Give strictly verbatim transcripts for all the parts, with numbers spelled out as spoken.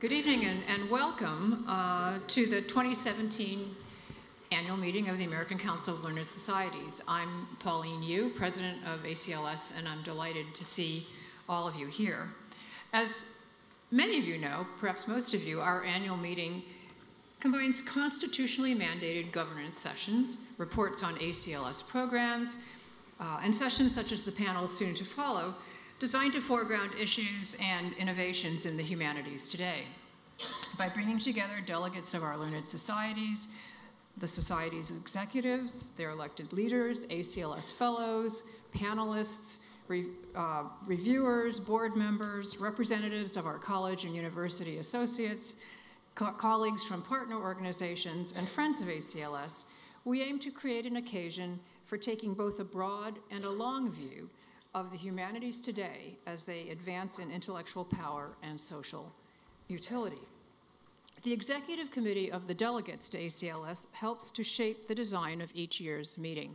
Good evening and, and welcome uh, to the twenty seventeen annual meeting of the American Council of Learned Societies. I'm Pauline Yu, president of A C L S, and I'm delighted to see all of you here. As many of you know, perhaps most of you, our annual meeting combines constitutionally mandated governance sessions, reports on A C L S programs, uh, and sessions such as the panel soon to follow, designed to foreground issues and innovations in the humanities today. By bringing together delegates of our learned societies, the society's executives, their elected leaders, A C L S fellows, panelists, re, uh, reviewers, board members, representatives of our college and university associates, co colleagues from partner organizations, and friends of A C L S, we aim to create an occasion for taking both a broad and a long view of the humanities today as they advance in intellectual power and social utility. The Executive Committee of the Delegates to A C L S helps to shape the design of each year's meeting.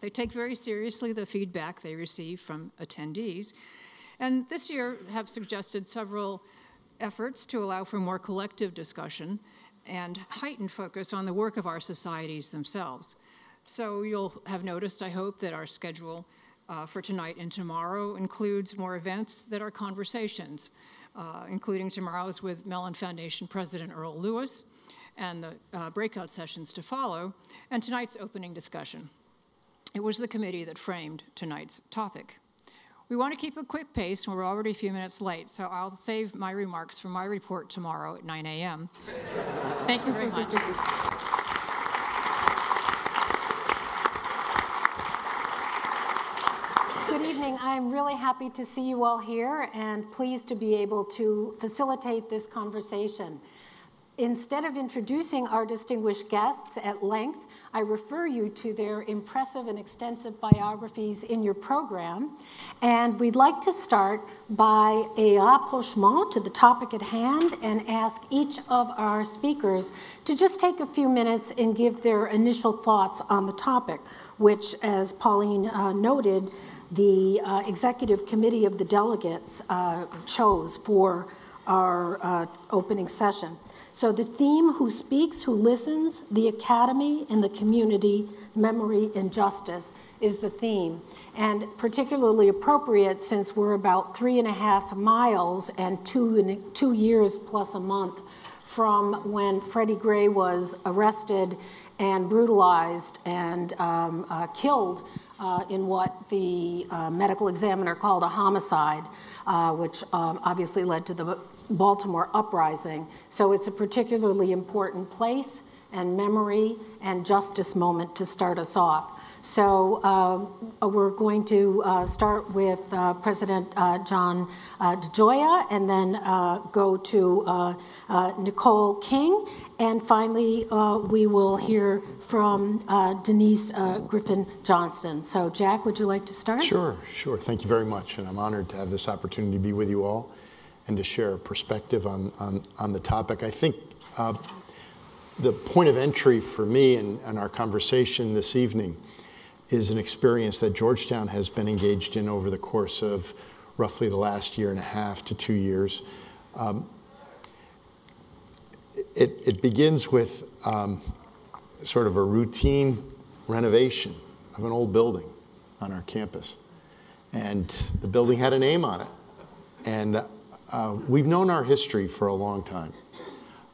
They take very seriously the feedback they receive from attendees, and this year have suggested several efforts to allow for more collective discussion and heightened focus on the work of our societies themselves. So you'll have noticed, I hope, that our schedule Uh, for tonight and tomorrow includes more events that are conversations, uh, including tomorrow's with Mellon Foundation President Earl Lewis and the uh, breakout sessions to follow, and tonight's opening discussion. It was the committee that framed tonight's topic. We want to keep a quick pace, and we're already a few minutes late, so I'll save my remarks for my report tomorrow at nine A M Thank you very much. Good evening. I'm really happy to see you all here and pleased to be able to facilitate this conversation. Instead of introducing our distinguished guests at length, I refer you to their impressive and extensive biographies in your program. And we'd like to start by a rapprochement to the topic at hand and ask each of our speakers to just take a few minutes and give their initial thoughts on the topic, which, as Pauline uh, noted, the uh, Executive Committee of the Delegates uh, chose for our uh, opening session. So the theme, who speaks, who listens, the academy and the community, memory and justice, is the theme. And particularly appropriate since we're about three and a half miles and two, and two years plus a month from when Freddie Gray was arrested and brutalized and um, uh, killed Uh, in what the uh, medical examiner called a homicide, uh, which um, obviously led to the Baltimore uprising. So it's a particularly important place and memory and justice moment to start us off. So uh, we're going to uh, start with uh, President uh, John uh, DeGioia, and then uh, go to uh, uh, Nicole King, and finally uh, we will hear from uh, Denise uh, Griffin-Johnson. So Jack, would you like to start? Sure, sure. Thank you very much, and I'm honored to have this opportunity to be with you all and to share a perspective on, on, on the topic. I think uh, the point of entry for me and, and our conversation this evening is an experience that Georgetown has been engaged in over the course of roughly the last year and a half to two years. Um, it, it begins with um, sort of a routine renovation of an old building on our campus. And the building had a name on it. And uh, we've known our history for a long time.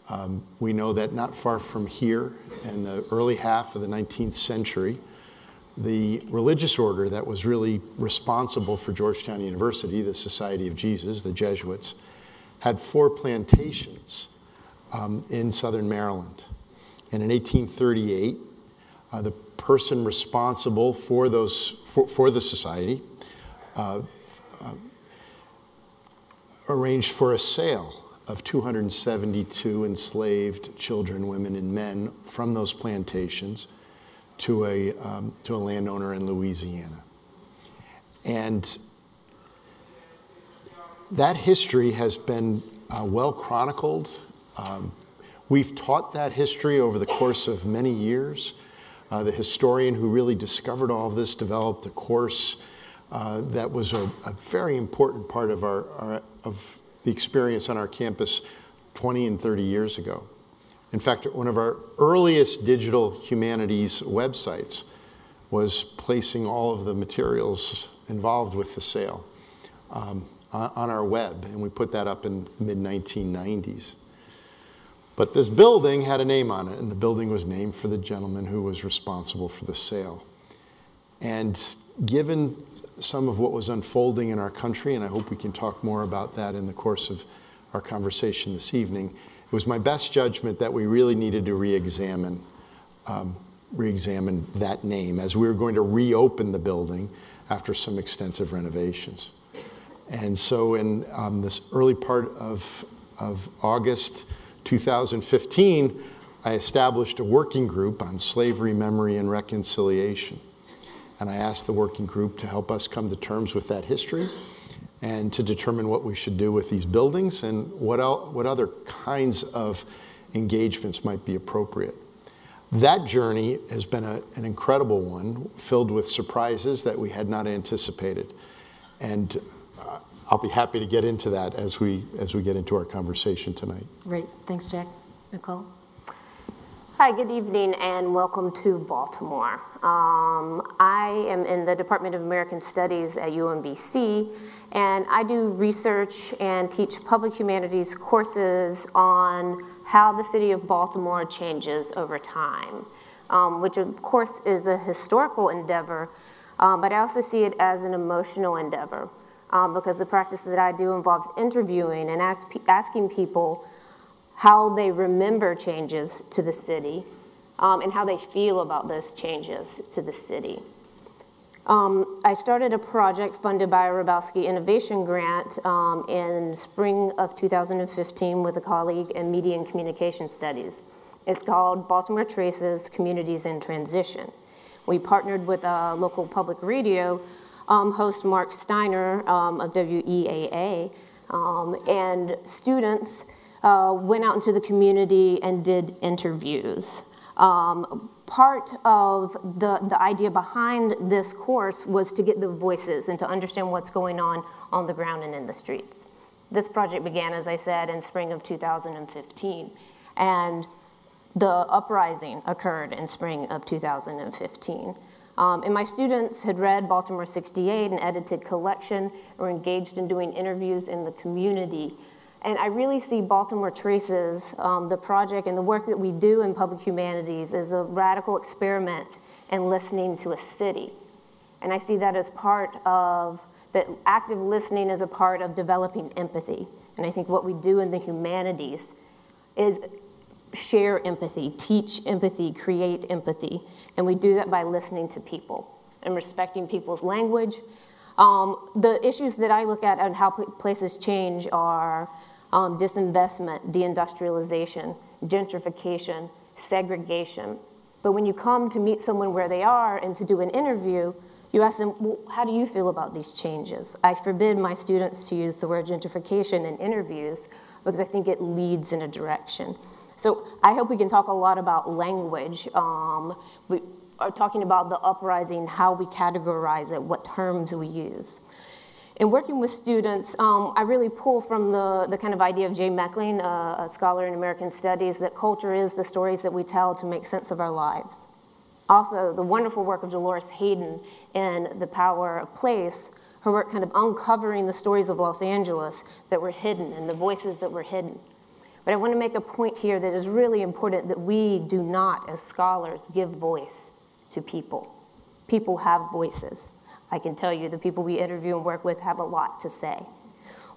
Um, we know that not far from here, in the early half of the nineteenth century, the religious order that was really responsible for Georgetown University, the Society of Jesus, the Jesuits, had four plantations um, in southern Maryland. And in eighteen thirty-eight, uh, the person responsible for those for, for the society uh, uh, arranged for a sale of two hundred seventy-two enslaved children, women, and men from those plantations to a, um, to a landowner in Louisiana. And that history has been uh, well chronicled. Um, we've taught that history over the course of many years. Uh, the historian who really discovered all of this developed a course uh, that was a, a very important part of, our, our, of the experience on our campus twenty and thirty years ago. In fact, one of our earliest digital humanities websites was placing all of the materials involved with the sale um, on our web, and we put that up in the mid nineteen nineties. But this building had a name on it, and the building was named for the gentleman who was responsible for the sale. And given some of what was unfolding in our country, and I hope we can talk more about that in the course of our conversation this evening, it was my best judgment that we really needed to re-examine um, re-examine that name as we were going to reopen the building after some extensive renovations. And so in um, this early part of, of August two thousand fifteen, I established a working group on slavery, memory, and reconciliation. And I asked the working group to help us come to terms with that history and to determine what we should do with these buildings and what, el what other kinds of engagements might be appropriate. That journey has been a, an incredible one, filled with surprises that we had not anticipated. And uh, I'll be happy to get into that as we, as we get into our conversation tonight. Great. Thanks, Jack. Nicole? Hi, good evening, and welcome to Baltimore. Um, I am in the Department of American Studies at U M B C, and I do research and teach public humanities courses on how the city of Baltimore changes over time, um, which of course is a historical endeavor, um, but I also see it as an emotional endeavor um, because the practice that I do involves interviewing and ask, asking people how they remember changes to the city, um, and how they feel about those changes to the city. Um, I started a project funded by a Hrabowski Innovation Grant um, in spring of two thousand fifteen with a colleague in media and communication studies. It's called Baltimore Traces, Communities in Transition. We partnered with a local public radio um, host, Mark Steiner um, of W E A A, um, and students Uh, went out into the community and did interviews. Um, part of the, the idea behind this course was to get the voices and to understand what's going on on the ground and in the streets. This project began, as I said, in spring of two thousand fifteen, and the uprising occurred in spring of two thousand fifteen. Um, and my students had read Baltimore sixty-eight, an edited collection, or engaged in doing interviews in the community. And I really see Baltimore Traces, um, the project and the work that we do in public humanities, as a radical experiment in listening to a city. And I see that as part of, that active listening is a part of developing empathy. And I think what we do in the humanities is share empathy, teach empathy, create empathy. And we do that by listening to people and respecting people's language. Um, the issues that I look at and how places change are Um, disinvestment, deindustrialization, gentrification, segregation. But when you come to meet someone where they are and to do an interview, you ask them, well, how do you feel about these changes? I forbid my students to use the word gentrification in interviews because I think it leads in a direction. So I hope we can talk a lot about language. Um, we are talking about the uprising, how we categorize it, what terms we use. In working with students, um, I really pull from the, the kind of idea of Jay Mechling, uh, a scholar in American Studies, that culture is the stories that we tell to make sense of our lives. Also, the wonderful work of Dolores Hayden in The Power of Place, her work kind of uncovering the stories of Los Angeles that were hidden and the voices that were hidden. But I want to make a point here that is really important, that we do not, as scholars, give voice to people. People have voices. I can tell you the people we interview and work with have a lot to say.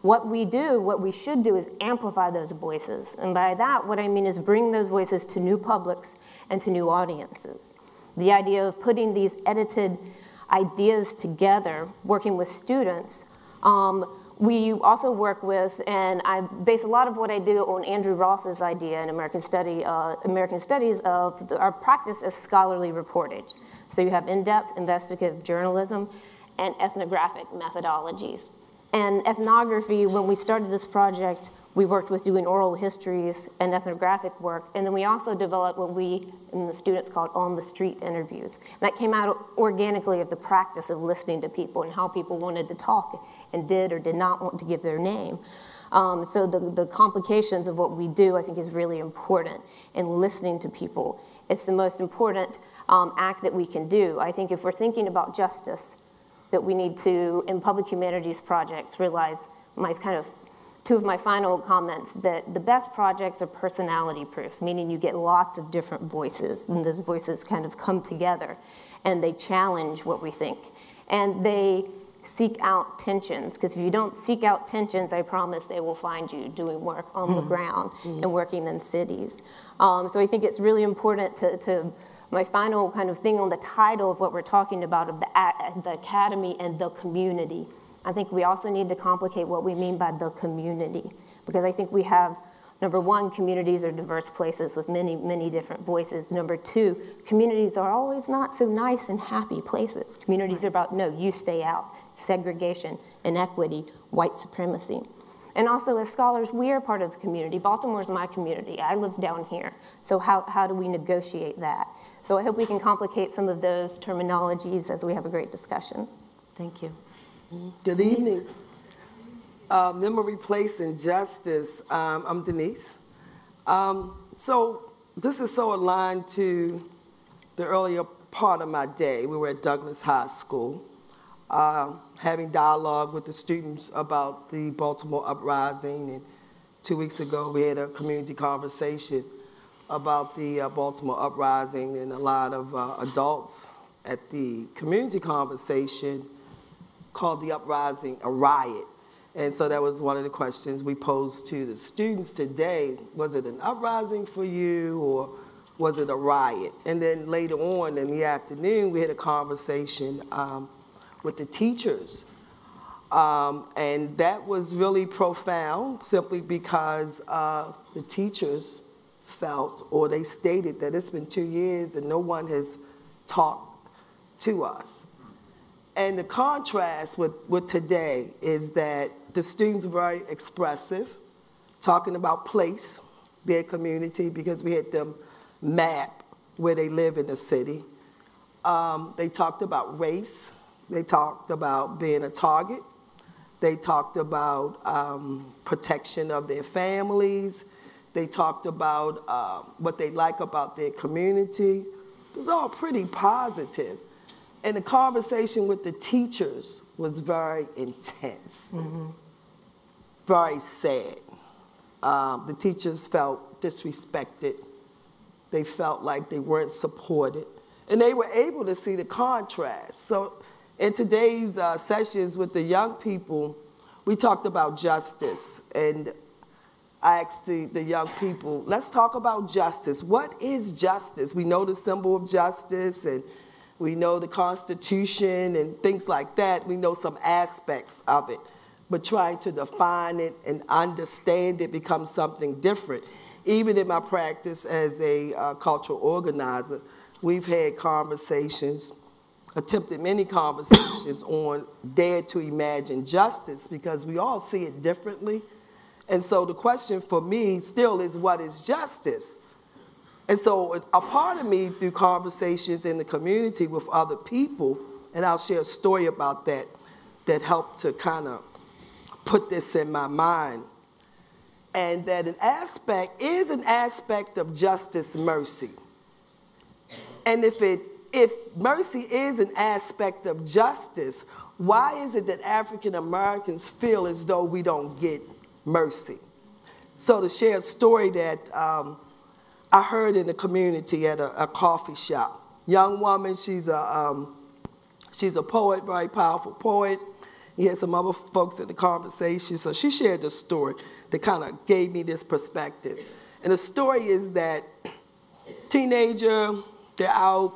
What we do, what we should do, is amplify those voices. And by that, what I mean is bring those voices to new publics and to new audiences. The idea of putting these edited ideas together, working with students, um, we also work with, and I base a lot of what I do on Andrew Ross's idea in American, study, uh, American Studies of the, our practice as scholarly reportage. So you have in-depth investigative journalism and ethnographic methodologies. And ethnography, when we started this project, We worked with doing oral histories and ethnographic work, and then we also developed what we and the students called on-the-street interviews. And that came out organically of the practice of listening to people and how people wanted to talk and did or did not want to give their name. Um, so the, the complications of what we do, I think, is really important in listening to people. It's the most important um, act that we can do. I think if we're thinking about justice, that we need to, in public humanities projects, realize my kind of two of my final comments, that the best projects are personality proof, meaning you get lots of different voices, and those voices kind of come together, and they challenge what we think. And they seek out tensions, because if you don't seek out tensions, I promise they will find you doing work on mm-hmm. the ground mm-hmm. and working in cities. Um, so I think it's really important to, to my final kind of thing on the title of what we're talking about, of the, the academy and the community. I think we also need to complicate what we mean by the community, because I think we have, number one, communities are diverse places with many, many different voices. Number two, communities are always not so nice and happy places. Communities are about, no, you stay out, segregation, inequity, white supremacy. And also, as scholars, we are part of the community. Baltimore is my community. I live down here. So how, how do we negotiate that? So I hope we can complicate some of those terminologies as we have a great discussion. Thank you. Good evening. Uh, memory, place, and justice. Um, I'm Denise. Um, so this is so aligned to the earlier part of my day. We were at Douglas High School, uh, having dialogue with the students about the Baltimore uprising. And two weeks ago, we had a community conversation about the uh, Baltimore uprising, and a lot of uh, adults at the community conversation called the uprising a riot. And so that was one of the questions we posed to the students today. Was it an uprising for you, or was it a riot? And then later on in the afternoon, we had a conversation um, with the teachers. Um, and that was really profound, simply because uh, the teachers felt, or they stated, that it's been two years and no one has talked to us. And the contrast with, with today is that the students were very expressive, talking about place, their community, because we had them map where they live in the city. Um, they talked about race. They talked about being a target. They talked about um, protection of their families. They talked about uh, what they like about their community. It was all pretty positive. And the conversation with the teachers was very intense, mm-hmm. very sad. Um, the teachers felt disrespected. They felt like they weren't supported. And they were able to see the contrast. So in today's uh, sessions with the young people, we talked about justice. And I asked the, the young people, let's talk about justice. What is justice? We know the symbol of justice, and we know the Constitution and things like that. We know some aspects of it. But trying to define it and understand it becomes something different. Even in my practice as a uh, cultural organizer, we've had conversations, attempted many conversations on dare to imagine justice, because we all see it differently. And so the question for me still is, what is justice? And so a part of me, through conversations in the community with other people, and I'll share a story about that that helped to kind of put this in my mind, and that an aspect is an aspect of justice mercy. And if, it, if mercy is an aspect of justice, why is it that African Americans feel as though we don't get mercy? So to share a story that um, I heard in the community at a, a coffee shop. Young woman, she's a, um, she's a poet, very powerful poet. You had some other folks in the conversation. So she shared this story that kind of gave me this perspective. And the story is that teenager, they're out,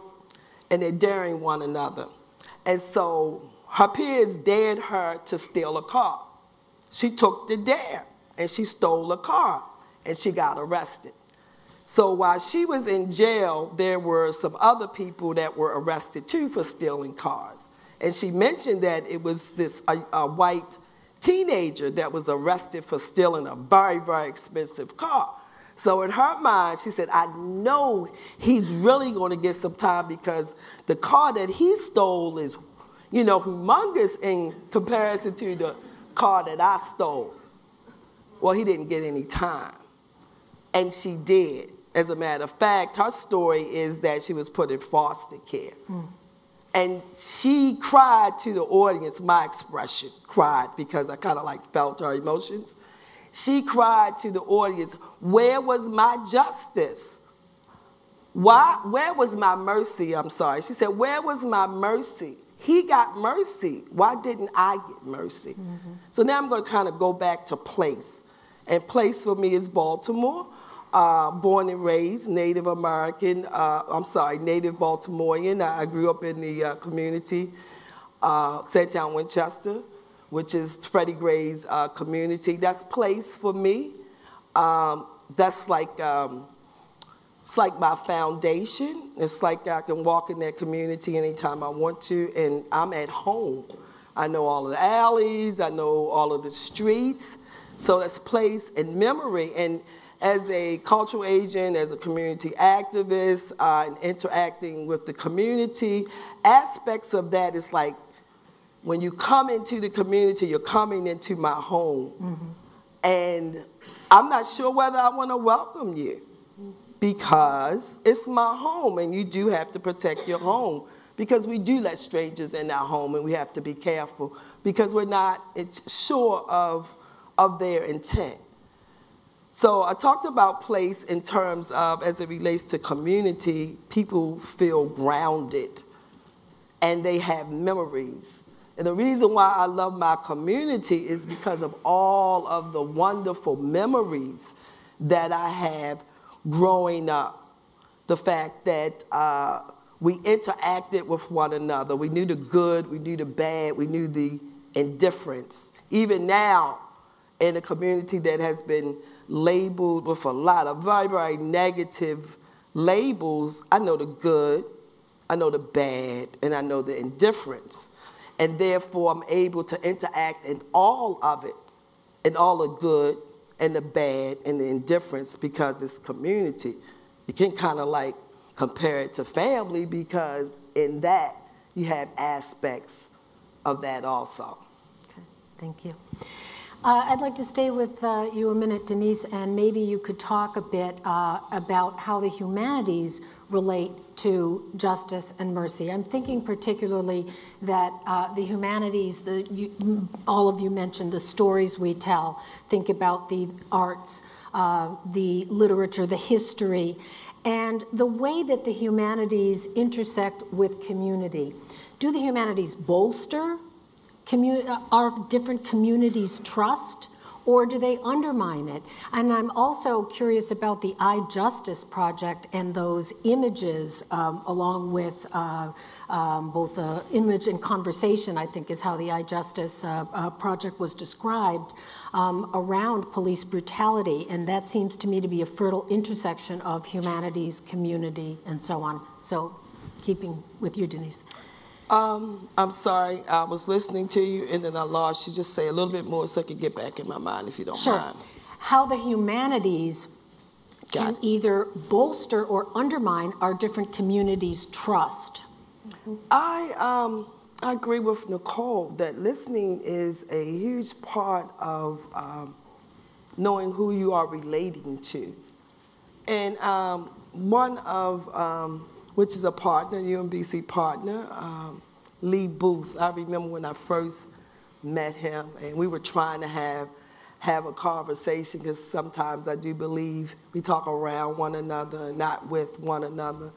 and they're daring one another. And so her peers dared her to steal a car. She took the dare, and she stole a car, and she got arrested. So while she was in jail, there were some other people that were arrested too for stealing cars. And she mentioned that it was this a, a white teenager that was arrested for stealing a very, very expensive car. So in her mind, she said, I know he's really going to get some time because the car that he stole is, you know, humongous in comparison to the car that I stole. Well, he didn't get any time. And she did. As a matter of fact, her story is that she was put in foster care. Mm. And she cried to the audience, my expression cried, because I kind of like felt her emotions. She cried to the audience, where was my justice? Why, where was my mercy? I'm sorry. She said, where was my mercy? He got mercy. Why didn't I get mercy? Mm-hmm. So now I'm going to kind of go back to place. And place for me is Baltimore, uh, born and raised, Native American, uh, I'm sorry, Native Baltimorean. I grew up in the uh, community, uh, Sandtown Winchester, which is Freddie Gray's uh, community. That's place for me. Um, that's like, um, it's like my foundation. It's like I can walk in that community anytime I want to, and I'm at home. I know all of the alleys, I know all of the streets. So that's place and memory. And as a cultural agent, as a community activist, uh, and interacting with the community, aspects of that is like, when you come into the community, you're coming into my home. Mm-hmm. And I'm not sure whether I want to welcome you because it's my home and you do have to protect your home because we do let strangers in our home and we have to be careful because we're not sure of, of their intent. So I talked about place in terms of, as it relates to community, people feel grounded and they have memories. And the reason why I love my community is because of all of the wonderful memories that I have growing up. The fact that uh, we interacted with one another. We knew the good, we knew the bad, we knew the indifference. Even now, in a community that has been labeled with a lot of very, very negative labels, I know the good, I know the bad, and I know the indifference. And therefore, I'm able to interact in all of it, in all the good and the bad and the indifference because it's community. You can kind of like compare it to family because in that, you have aspects of that also. Okay, thank you. Uh, I'd like to stay with uh, you a minute, Denise, and maybe you could talk a bit uh, about how the humanities relate to justice and mercy. I'm thinking particularly that uh, the humanities, the, you, all of you mentioned the stories we tell, think about the arts, uh, the literature, the history, and the way that the humanities intersect with community. Do the humanities bolster Commun- our different communities' trust, or do they undermine it? And I'm also curious about the iJustice Project and those images, um, along with uh, um, both uh, image and conversation, I think is how the iJustice uh, uh, Project was described, um, around police brutality. And that seems to me to be a fertile intersection of humanities, community, and so on. So keeping with you, Denise. Um, I'm sorry, I was listening to you and then I lost you. Just say a little bit more so I can get back in my mind if you don't sure. mind. How the humanities Got can it. either bolster or undermine our different communities' trust. I, um, I agree with Nicole that listening is a huge part of um, knowing who you are relating to. And um, one of... Um, which is a partner, U M B C partner, um, Lee Booth. I remember when I first met him, and we were trying to have, have a conversation, because sometimes I do believe we talk around one another, not with one another.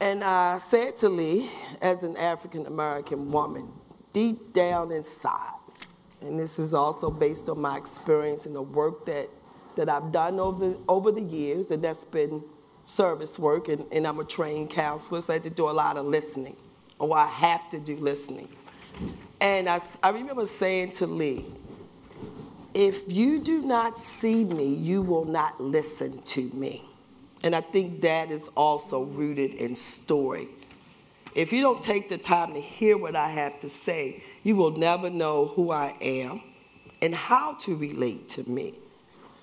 And I said to Lee, as an African-American woman, deep down inside, and this is also based on my experience and the work that, that I've done over, over the years, and that's been service work, and, and I'm a trained counselor, so I had to do a lot of listening, or I have to do listening. And I, I remember saying to Lee, if you do not see me, you will not listen to me. And I think that is also rooted in story. If you don't take the time to hear what I have to say, you will never know who I am and how to relate to me.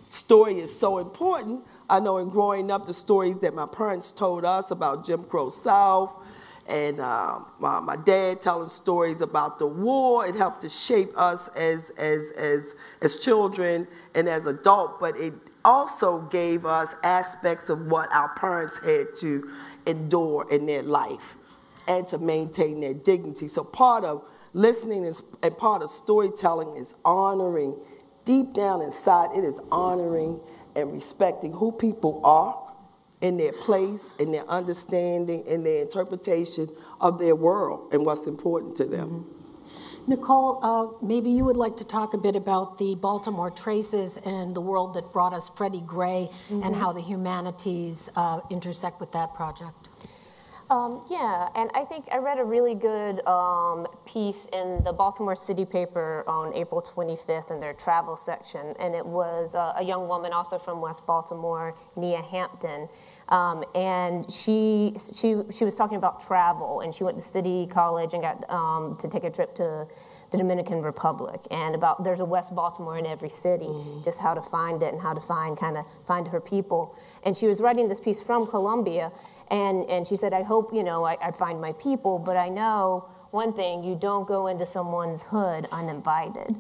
Story is so important. I know in growing up, the stories that my parents told us about Jim Crow South, and uh, my, my dad telling stories about the war, it helped to shape us as, as, as, as children and as adults, but it also gave us aspects of what our parents had to endure in their life and to maintain their dignity. So part of listening is, and part of storytelling is honoring, deep down inside, it is honoring and respecting who people are, in their place, in their understanding, in their interpretation of their world and what's important to them. Mm-hmm. Nicole, uh, maybe you would like to talk a bit about the Baltimore Traces and the world that brought us Freddie Gray, mm-hmm. and how the humanities uh, intersect with that project. Um, yeah, and I think I read a really good um, piece in the Baltimore City paper on April twenty-fifth in their travel section, and it was uh, a young woman also from West Baltimore, Nia Hampton, um, and she, she, she was talking about travel, and she went to City College and got um, to take a trip to the Dominican Republic, and about there's a West Baltimore in every city, mm-hmm. just how to find it and how to find kind of find her people. And she was writing this piece from Columbia, and, and she said, I hope, you know, I, I find my people, but I know one thing, you don't go into someone's hood uninvited.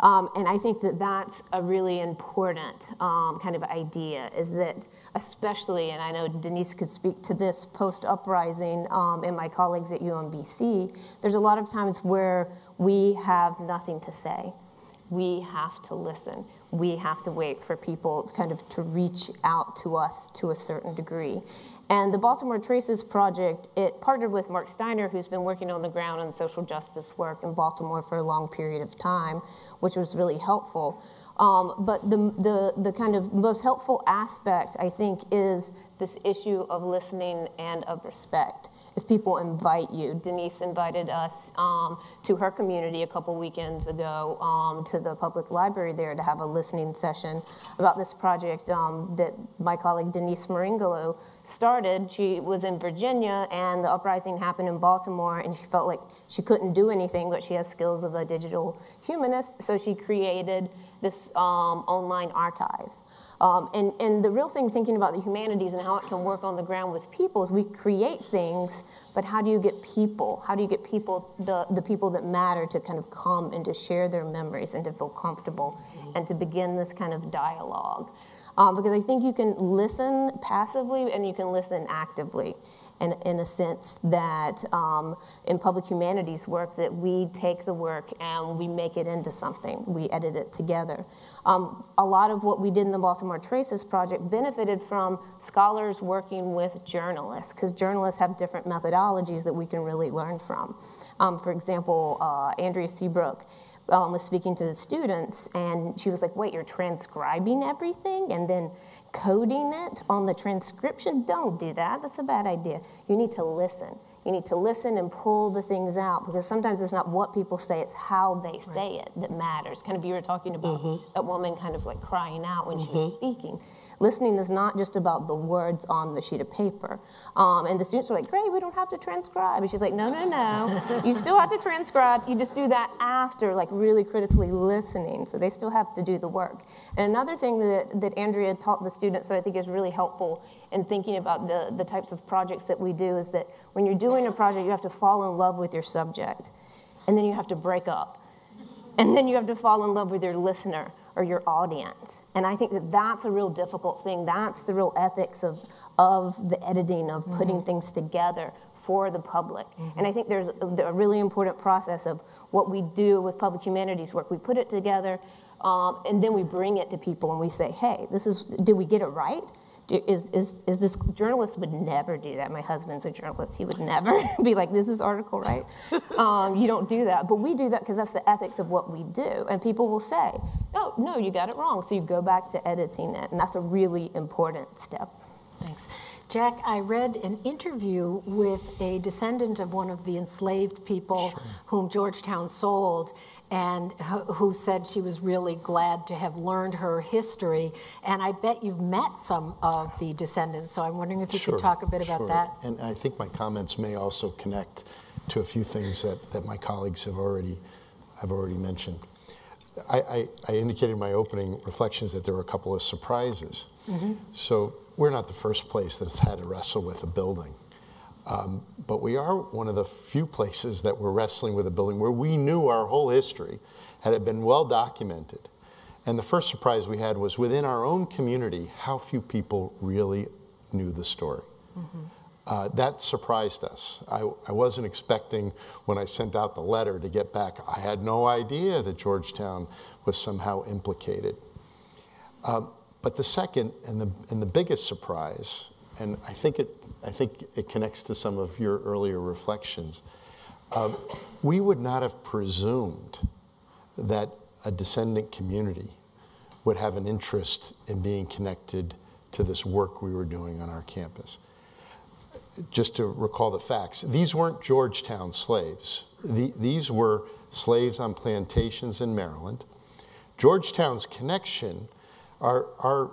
Um, and I think that that's a really important um, kind of idea, is that especially, and I know Denise could speak to this post-uprising um, and my colleagues at U M B C, there's a lot of times where we have nothing to say. We have to listen. We have to wait for people kind of to reach out to us to a certain degree. And the Baltimore Traces Project, it partnered with Mark Steiner, who's been working on the ground on social justice work in Baltimore for a long period of time, which was really helpful. Um, but the, the, the kind of most helpful aspect, I think, is this issue of listening and of respect. If people invite you. Denise invited us um, to her community a couple weekends ago um, to the public library there to have a listening session about this project um, that my colleague Denise Maringolo started. She was in Virginia and the uprising happened in Baltimore, and she felt like she couldn't do anything, but she has skills of a digital humanist, so she created this um, online archive. Um, and, and the real thing, thinking about the humanities and how it can work on the ground with people, is we create things, but how do you get people? How do you get people, the, the people that matter, to kind of come and to share their memories and to feel comfortable, mm-hmm. and to begin this kind of dialogue? Um, because I think you can listen passively and you can listen actively. In, in a sense that um, in public humanities work, that we take the work and we make it into something. We edit it together. Um, a lot of what we did in the Baltimore Traces Project benefited from scholars working with journalists, because journalists have different methodologies that we can really learn from. Um, for example, uh, Andrea Seabrook Um, was speaking to the students, and she was like, wait, you're transcribing everything and then coding it on the transcription? Don't do that. That's a bad idea. You need to listen. You need to listen and pull the things out, because sometimes it's not what people say, it's how they say it that matters. Kind of you were talking about, mm-hmm. that woman kind of like crying out when, mm-hmm. she was speaking. Listening is not just about the words on the sheet of paper. Um, and the students were like, great, we don't have to transcribe. And she's like, no, no, no. You still have to transcribe. You just do that after, like really critically listening. So they still have to do the work. And another thing that, that Andrea taught the students that I think is really helpful and thinking about the, the types of projects that we do is that when you're doing a project, you have to fall in love with your subject, and then you have to break up, and then you have to fall in love with your listener or your audience. And I think that that's a real difficult thing. That's the real ethics of, of the editing, of putting, mm-hmm. things together for the public. Mm-hmm. And I think there's a, a really important process of what we do with public humanities work. We put it together, um, and then we bring it to people, and we say, hey, this is, did we get it right? Is, is, is this, journalist would never do that. My husband's a journalist. He would never be like, this is article, right? Um, you don't do that. But we do that because that's the ethics of what we do. And people will say, no, no, you got it wrong. So you go back to editing it. And that's a really important step. Thanks. Jack, I read an interview with a descendant of one of the enslaved people, sure. whom Georgetown sold. and who said she was really glad to have learned her history. And I bet you've met some of the descendants, so I'm wondering if you sure, could talk a bit sure. about that. And I think my comments may also connect to a few things that, that my colleagues have already, have already mentioned. I, I, I indicated in my opening reflections that there were a couple of surprises. Mm-hmm. So we're not the first place that's had to wrestle with a building. Um, but we are one of the few places that we're wrestling with a building where we knew our whole history had been well documented. And the first surprise we had was within our own community, how few people really knew the story. Mm-hmm. uh, that surprised us. I, I wasn't expecting when I sent out the letter to get back, I had no idea that Georgetown was somehow implicated. Um, but the second and the, and the biggest surprise, and I think it I think it connects to some of your earlier reflections. Uh, we would not have presumed that a descendant community would have an interest in being connected to this work we were doing on our campus. Just to recall the facts, these weren't Georgetown slaves. The, these were slaves on plantations in Maryland. Georgetown's connection, our, our,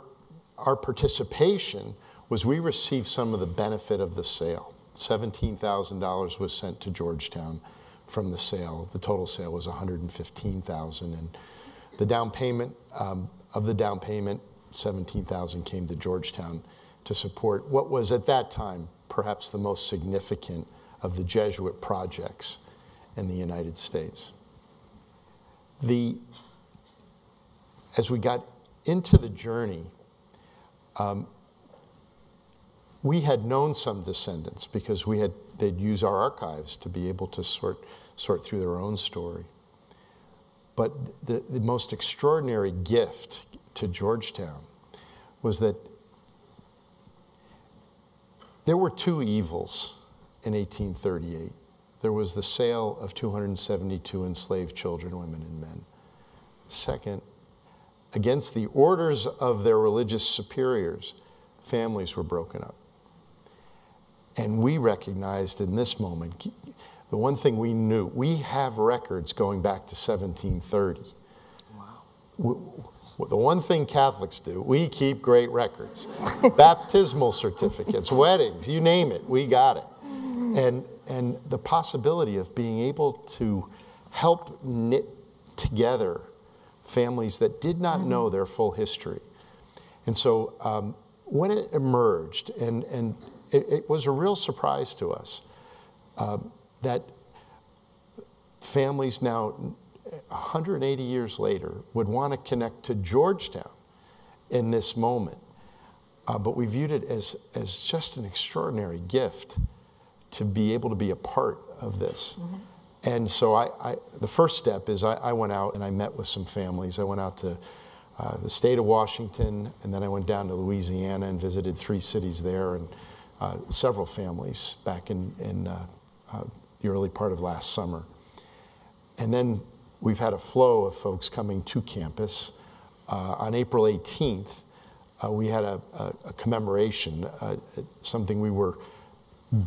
our participation, was we received some of the benefit of the sale. seventeen thousand dollars was sent to Georgetown from the sale. The total sale was one hundred fifteen thousand dollars, and the down payment, um, of the down payment, seventeen thousand dollars came to Georgetown to support what was at that time perhaps the most significant of the Jesuit projects in the United States. The, as we got into the journey, um, we had known some descendants because we had, they'd use our archives to be able to sort, sort through their own story. But the, the most extraordinary gift to Georgetown was that there were two evils in eighteen thirty-eight. There was the sale of two hundred seventy-two enslaved children, women, and men. Second, against the orders of their religious superiors, families were broken up. And we recognized in this moment, the one thing we knew, we have records going back to seventeen thirty. Wow. We, the one thing Catholics do, we keep great records. Baptismal certificates, weddings, you name it, we got it. And, and the possibility of being able to help knit together families that did not mm-hmm. know their full history. And so um, when it emerged, and, and It, it was a real surprise to us uh, that families now, one hundred eighty years later, would want to connect to Georgetown in this moment. Uh, but we viewed it as, as just an extraordinary gift to be able to be a part of this. Mm-hmm. And so I, I, the first step is I, I went out and I met with some families. I went out to uh, the state of Washington, and then I went down to Louisiana and visited three cities there. And, Uh, several families back in, in uh, uh, the early part of last summer. And then we've had a flow of folks coming to campus. Uh, on April eighteenth, uh, we had a, a, a commemoration, uh, something we were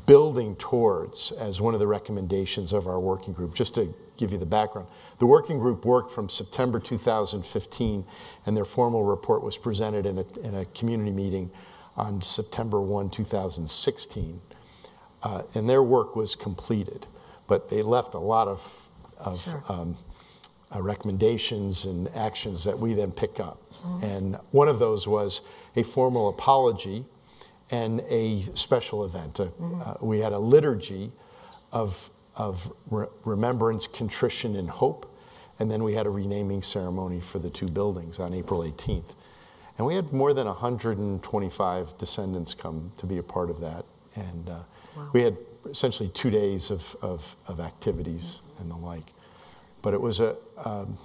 building towards as one of the recommendations of our working group. Just to give you the background, the working group worked from September two thousand fifteen, and their formal report was presented in a, in a community meeting on September first, two thousand sixteen, uh, and their work was completed, but they left a lot of, of sure. um, uh, recommendations and actions that we then pick up. Mm-hmm. And one of those was a formal apology and a special event. Uh, mm-hmm. uh, we had a liturgy of, of re remembrance, contrition, and hope, and then we had a renaming ceremony for the two buildings on April eighteenth. And we had more than one hundred twenty-five descendants come to be a part of that. And uh, wow. we had essentially two days of, of, of activities mm-hmm. and the like. But it was a, um,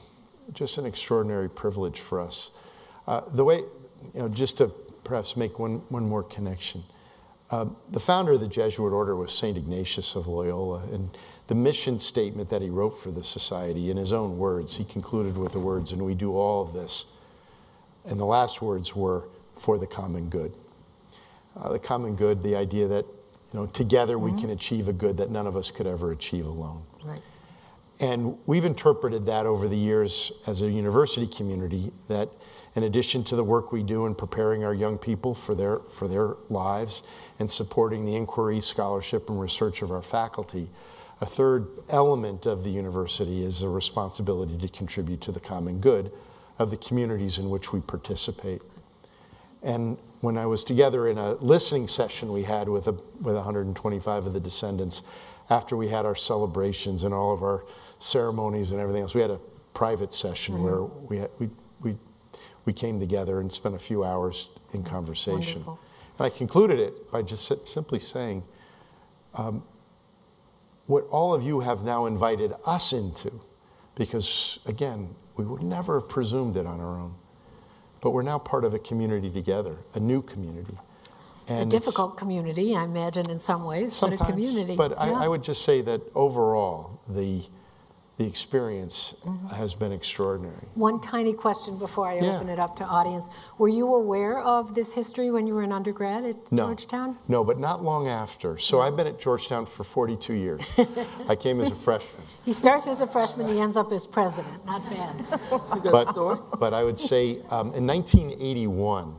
just an extraordinary privilege for us. Uh, the way, you know, just to perhaps make one, one more connection, uh, the founder of the Jesuit order was Saint Ignatius of Loyola. And the mission statement that he wrote for the society, in his own words, he concluded with the words, "And we do all of this." And the last words were, "for the common good." Uh, the common good, the idea that, you know, together mm-hmm. we can achieve a good that none of us could ever achieve alone. Right. And we've interpreted that over the years as a university community that in addition to the work we do in preparing our young people for their, for their lives and supporting the inquiry, scholarship, and research of our faculty, a third element of the university is a responsibility to contribute to the common good of the communities in which we participate. And when I was together in a listening session we had with, a, with one hundred twenty-five of the descendants, after we had our celebrations and all of our ceremonies and everything else, we had a private session mm-hmm. where we, had, we, we, we came together and spent a few hours in conversation. Wonderful. And I concluded it by just simply saying, um, what all of you have now invited us into, because again, we would never have presumed it on our own, but we're now part of a community together, a new community. And a difficult community, I imagine, in some ways, but a community. But yeah. I, I would just say that overall, the, the experience mm-hmm. has been extraordinary. One tiny question before I yeah. open it up to audience. Were you aware of this history when you were an undergrad at no. Georgetown? No, but not long after. So I've been at Georgetown for forty-two years. I came as a freshman. He starts as a freshman, he ends up as president. Not bad. See that but, story? But I would say um, in nineteen eighty-one,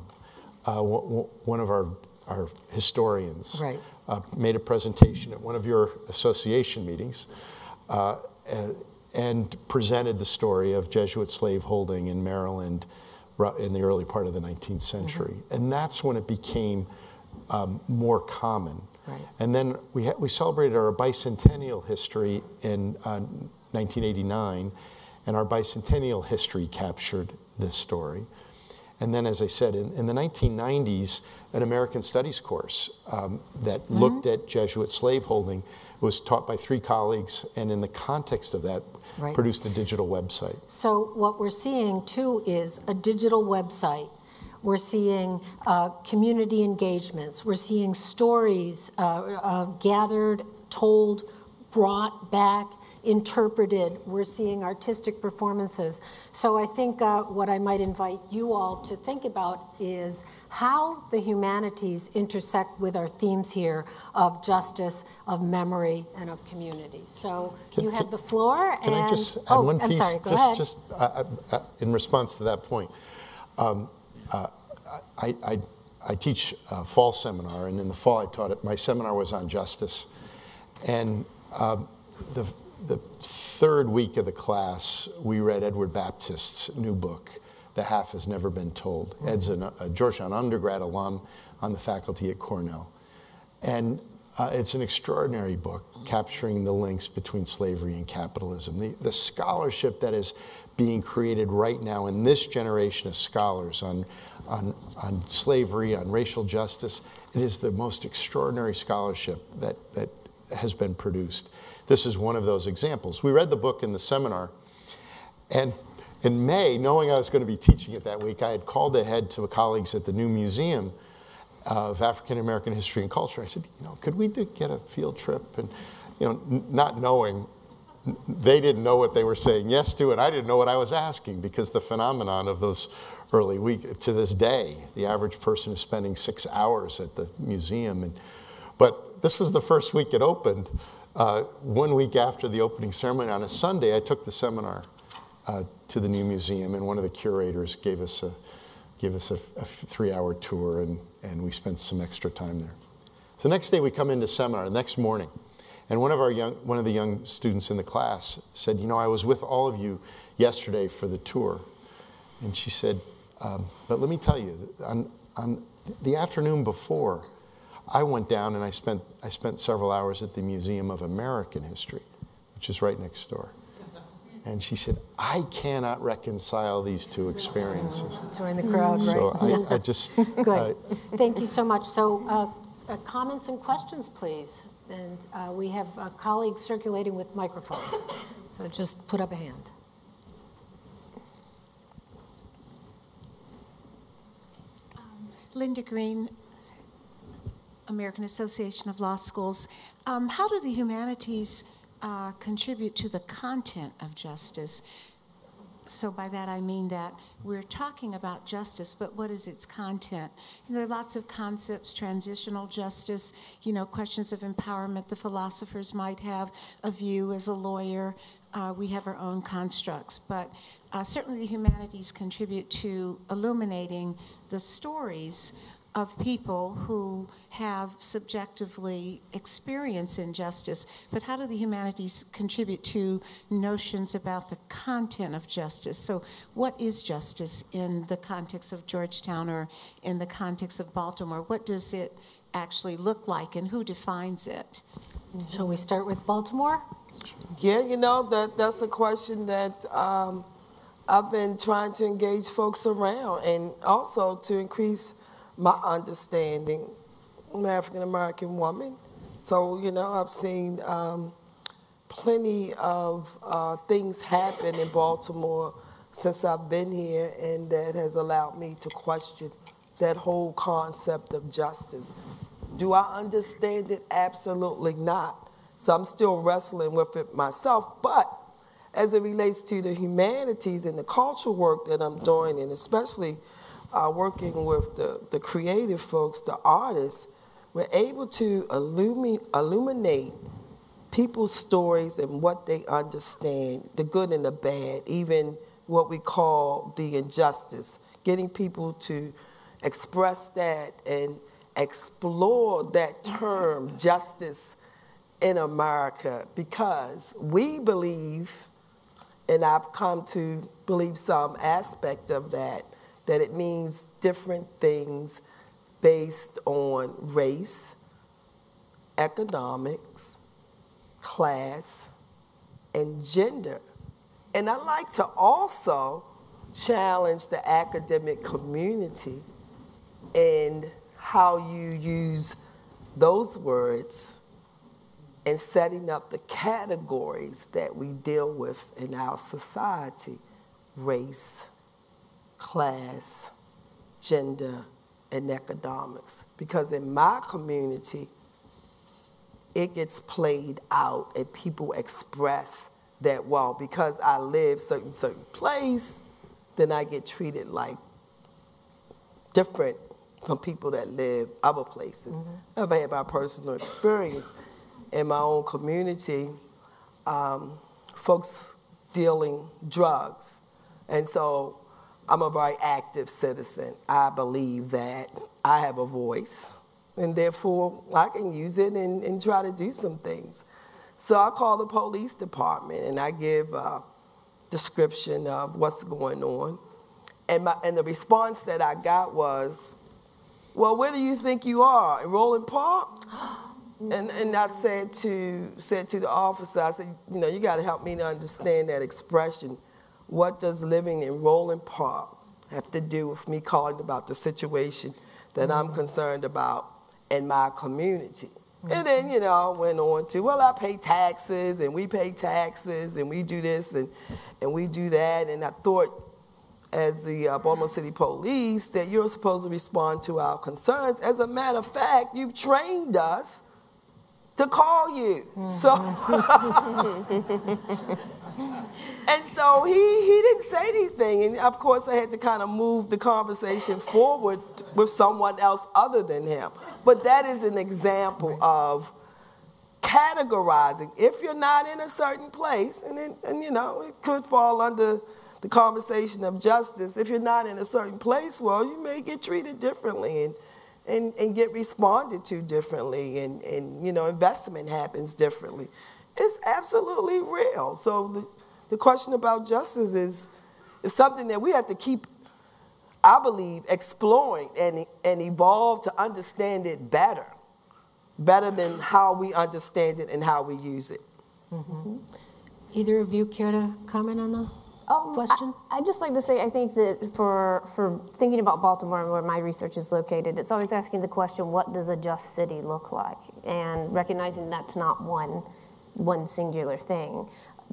uh, w w one of our our historians right. uh, made a presentation at one of your association meetings uh, and presented the story of Jesuit slave holding in Maryland in the early part of the nineteenth century. Mm-hmm. And that's when it became um, more common. Right. And then we, ha we celebrated our bicentennial history in uh, nineteen eighty-nine, and our bicentennial history captured this story. And then, as I said, in, in the nineteen nineties, an American studies course um, that mm-hmm. looked at Jesuit slaveholding was taught by three colleagues, and in the context of that, right. produced a digital website. So what we're seeing, too, is a digital website. We're seeing uh, community engagements. We're seeing stories uh, uh, gathered, told, brought back, interpreted. We're seeing artistic performances. So I think uh, what I might invite you all to think about is how the humanities intersect with our themes here of justice, of memory, and of community. So can, you have can, the floor. Can and, I just add oh, one piece? Sorry, go just, ahead. just uh, uh, in response to that point, um, uh, I, I, I teach a fall seminar, and in the fall I taught it. My seminar was on justice, and uh, the. The third week of the class, we read Edward Baptist's new book, The Half Has Never Been Told. Mm-hmm. Ed's a, a Georgetown undergrad alum on the faculty at Cornell. And uh, it's an extraordinary book capturing the links between slavery and capitalism. The, the scholarship that is being created right now in this generation of scholars on, on, on slavery, on racial justice, it is the most extraordinary scholarship that, that has been produced. This is one of those examples. We read the book in the seminar, and in May, knowing I was going to be teaching it that week, I had called ahead to colleagues at the new Museum of African American History and Culture. I said, you know, could we do, get a field trip? And, you know, not knowing, they didn't know what they were saying yes to, and I didn't know what I was asking, because the phenomenon of those early weeks, to this day, the average person is spending six hours at the museum. And, but this was the first week it opened. Uh, one week after the opening ceremony, on a Sunday, I took the seminar uh, to the new museum, and one of the curators gave us a, gave us a, a three-hour tour, and, and we spent some extra time there. So the next day we come into seminar, the next morning, and one of, our young, one of the young students in the class said, you know, I was with all of you yesterday for the tour. And she said, um, but let me tell you, on, on the afternoon before, I went down and I spent, I spent several hours at the Museum of American History, which is right next door. And she said, I cannot reconcile these two experiences. Join the crowd, right? So I, I just... Good. Uh, Thank you so much. So uh, uh, comments and questions, please. And uh, we have uh, colleagues circulating with microphones. So just put up a hand. Um, Linda Green, American Association of Law Schools. Um, how do the humanities uh, contribute to the content of justice? So by that I mean that we're talking about justice, but what is its content? And there are lots of concepts, transitional justice, you know, questions of empowerment. The philosophers might have a view as a lawyer uh, we have our own constructs, but uh, certainly the humanities contribute to illuminating the stories of people who have subjectively experienced injustice, but how do the humanities contribute to notions about the content of justice? So what is justice in the context of Georgetown or in the context of Baltimore? What does it actually look like and who defines it? Shall we start with Baltimore? Yeah, you know, that, that's a question that um, I've been trying to engage folks around, and also to increase my understanding. I'm an African-American woman, so, you know, I've seen um, plenty of uh, things happen in Baltimore since I've been here, and that has allowed me to question that whole concept of justice. Do I understand it? Absolutely not. So I'm still wrestling with it myself, but as it relates to the humanities and the cultural work that I'm doing, and especially Uh, working with the, the creative folks, the artists, we're able to illumi illuminate people's stories and what they understand, the good and the bad, even what we call the injustice, getting people to express that and explore that term, justice, in America, because we believe, and I've come to believe some aspect of that, that it means different things based on race, economics, class, and gender. And I like to also challenge the academic community in how you use those words in setting up the categories that we deal with in our society: race, class, gender, and economics. Because in my community, it gets played out and people express that, well, because I live certain, certain place, then I get treated like different from people that live other places. Mm-hmm. I've had my personal experience in my own community, um, folks dealing drugs. And so I'm a very active citizen. I believe that I have a voice, and therefore I can use it and, and try to do some things. So I call the police department and I give a description of what's going on. And, my, and the response that I got was, well, where do you think you are, in Roland Park? And, and I said to, said to the officer, I said, you know, you gotta help me to understand that expression. What does living in Roland Park have to do with me calling about the situation that mm-hmm. I'm concerned about in my community? Mm-hmm. And then, you know, I went on to, well, I pay taxes, and we pay taxes, and we do this, and, and we do that. And I thought, as the uh, Baltimore City Police, that you're supposed to respond to our concerns. As a matter of fact, you've trained us to call you. Mm-hmm. So... And so he, he didn't say anything, and of course I had to kind of move the conversation forward with someone else other than him. But that is an example of categorizing. If you're not in a certain place, and, it, and you know, it could fall under the conversation of justice, if you're not in a certain place, well, you may get treated differently and, and, and get responded to differently, and, and you know, investment happens differently. It's absolutely real. So the, the question about justice is, is something that we have to keep, I believe, exploring and, and evolve to understand it better, better than how we understand it and how we use it. Mm-hmm. Either of you care to comment on the oh, question? I, I'd just like to say, I think that for, for thinking about Baltimore and where my research is located, it's always asking the question, what does a just city look like? And recognizing that's not one, one singular thing.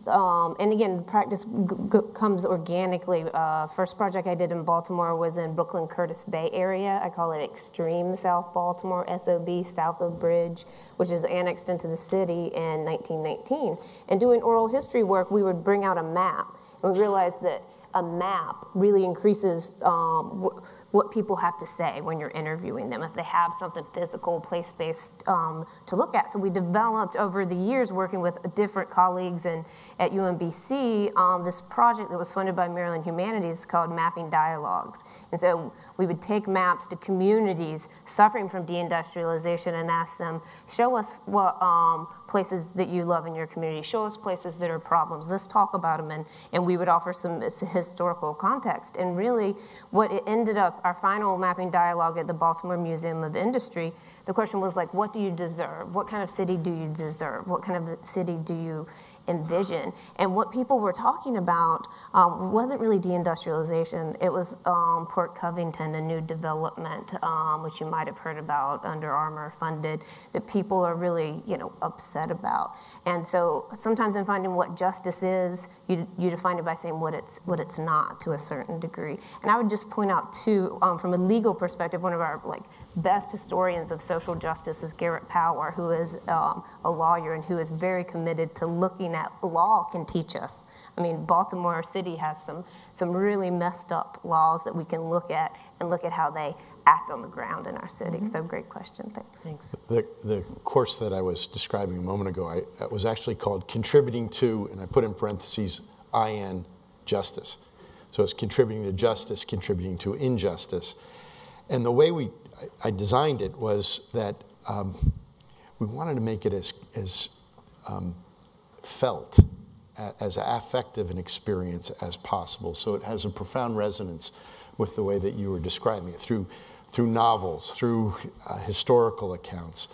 Um, and again, practice g g comes organically. Uh, first project I did in Baltimore was in Brooklyn Curtis Bay area. I call it Extreme South Baltimore, S O B, South of Bridge, which is annexed into the city in nineteen nineteen. And doing oral history work, we would bring out a map, and we realized that a map really increases um, what people have to say when you're interviewing them, if they have something physical, place-based um, to look at. So we developed over the years, working with different colleagues and at U M B C, um, this project that was funded by Maryland Humanities called Mapping Dialogues. And so we would take maps to communities suffering from deindustrialization and ask them, show us what um, places that you love in your community, show us places that are problems, let's talk about them, and, and we would offer some historical context. And really what it ended up, our final mapping dialogue at the Baltimore Museum of Industry, the question was like, what do you deserve? What kind of city do you deserve? What kind of city do you envision? And what people were talking about um, wasn't really deindustrialization. It was um, Port Covington, a new development, um, which you might have heard about, Under Armour funded, that people are really, you know, upset about. And so sometimes in finding what justice is, you, you define it by saying what it's, what it's not to a certain degree. And I would just point out too, um, from a legal perspective, one of our like best historians of social justice is Garrett Power, who is um, a lawyer and who is very committed to looking at law can teach us. I mean, Baltimore City has some, some really messed up laws that we can look at and look at how they act on the ground in our city. Mm-hmm. So great question, thanks. Thanks. The, the course that I was describing a moment ago, I, it was actually called Contributing to, and I put in parentheses, I N, Justice. So it's contributing to justice, contributing to injustice. And the way we I designed it was that um, we wanted to make it as, as um, felt, as affective an experience as possible. So it has a profound resonance with the way that you were describing it, through, through novels, through uh, historical accounts.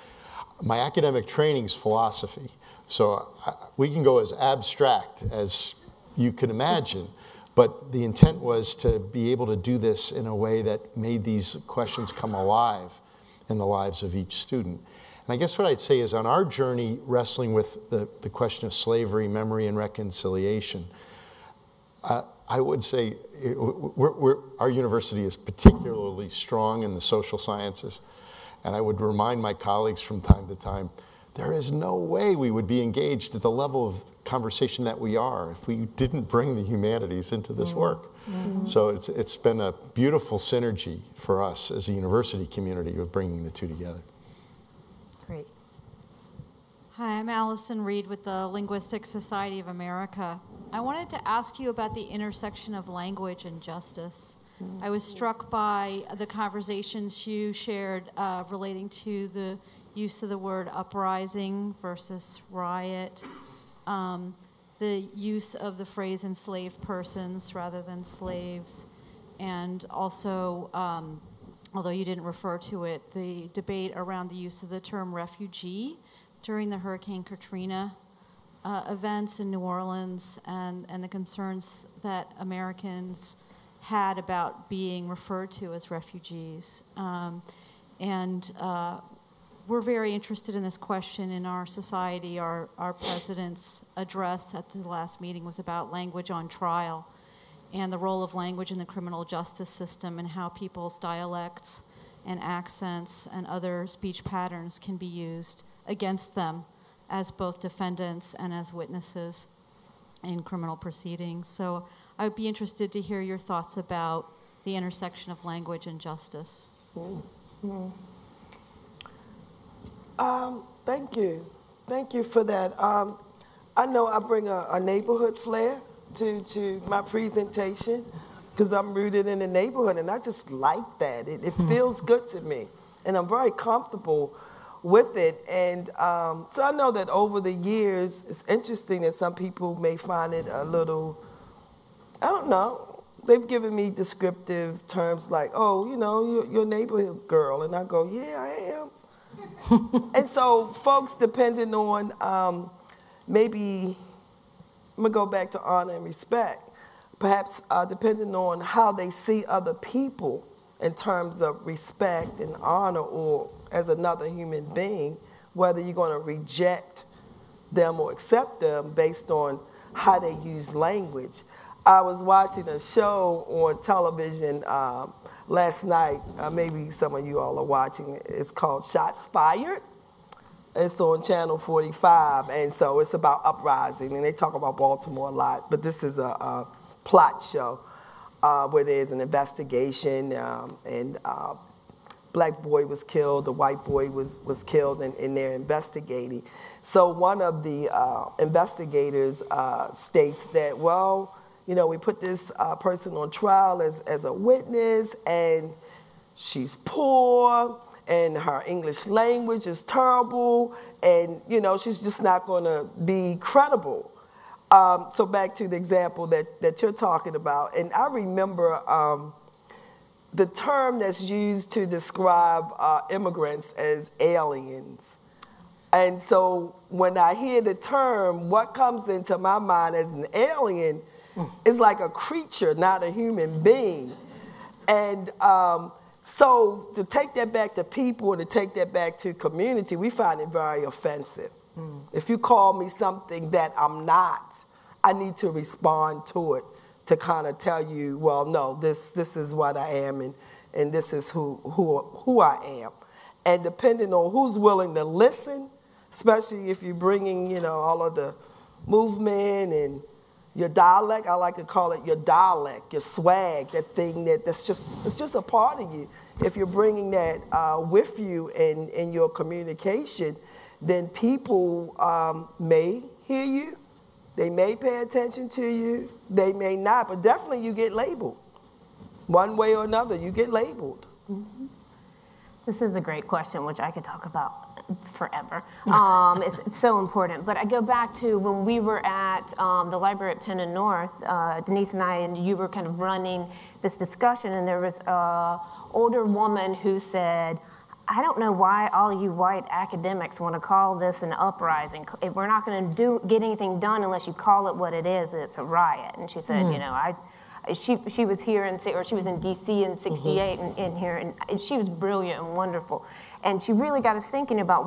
My academic training's philosophy, so I, we can go as abstract as you can imagine. But the intent was to be able to do this in a way that made these questions come alive in the lives of each student. And I guess what I'd say is on our journey wrestling with the, the question of slavery, memory, and reconciliation, uh, I would say it, we're, we're, our university is particularly strong in the social sciences. And I would remind my colleagues from time to time, there is no way we would be engaged at the level of conversation that we are if we didn't bring the humanities into this work. Mm-hmm. So it's, it's been a beautiful synergy for us as a university community of bringing the two together. Great. Hi, I'm Allison Reed with the Linguistic Society of America. I wanted to ask you about the intersection of language and justice. Mm-hmm. I was struck by the conversations you shared uh, relating to the use of the word uprising versus riot, um, the use of the phrase enslaved persons rather than slaves, and also, um, although you didn't refer to it, the debate around the use of the term refugee during the Hurricane Katrina uh, events in New Orleans, and, and the concerns that Americans had about being referred to as refugees. Um, and uh, We're very interested in this question in our society. Our, our president's address at the last meeting was about language on trial and the role of language in the criminal justice system and how people's dialects and accents and other speech patterns can be used against them as both defendants and as witnesses in criminal proceedings. So I would be interested to hear your thoughts about the intersection of language and justice. Mm. Mm. Um, thank you. Thank you for that. Um, I know I bring a, a neighborhood flair to, to my presentation because I'm rooted in the neighborhood, and I just like that. It, it feels good to me, and I'm very comfortable with it. And um, so I know that over the years, it's interesting that some people may find it a little, I don't know, they've given me descriptive terms like, oh, you know, you're, you're a neighborhood girl, and I go, yeah, I am. And so folks, depending on um, maybe, I'm going to go back to honor and respect, perhaps uh, depending on how they see other people in terms of respect and honor or as another human being, whether you're going to reject them or accept them based on how they use language. I was watching a show on television uh, last night, uh, maybe some of you all are watching it. It's called Shots Fired. It's on Channel forty-five, and so it's about uprising, and they talk about Baltimore a lot, but this is a, a plot show. uh, where there's an investigation, um, and uh, black boy was killed, the white boy was, was killed, and, and they're investigating. So one of the uh, investigators uh, states that, well, you know, we put this uh, person on trial as, as a witness, and she's poor, and her English language is terrible, and, you know, she's just not going to be credible. Um, so back to the example that, that you're talking about, and I remember um, the term that's used to describe uh, immigrants as aliens. And so when I hear the term, what comes into my mind as an alien is like a creature, not a human being. And um, so to take that back to people, to take that back to community, we find it very offensive. Mm. If you call me something that I'm not, I need to respond to it, to kind of tell you, well, no, this, this is what I am, and, and this is who, who, who I am. And depending on who's willing to listen, especially if you're bringing, you know, all of the movement and your dialect, I like to call it your dialect, your swag, that thing that, that's just, it's just a part of you. If you're bringing that uh, with you in, in your communication, then people um, may hear you, they may pay attention to you, they may not, but definitely you get labeled. One way or another, you get labeled. Mm-hmm. This is a great question, which I could talk about forever. Um, it's, it's so important. But I go back to when we were at um, the library at Penn and North, uh, Denise and I, and you were kind of running this discussion, and there was an older woman who said, I don't know why all you white academics want to call this an uprising. We're not going to do get anything done unless you call it what it is. It's a riot. And she said, mm. you know, I, she she was here in or she was in D C in sixty-eight, mm-hmm. and, and here, and, and she was brilliant and wonderful. And she really got us thinking about,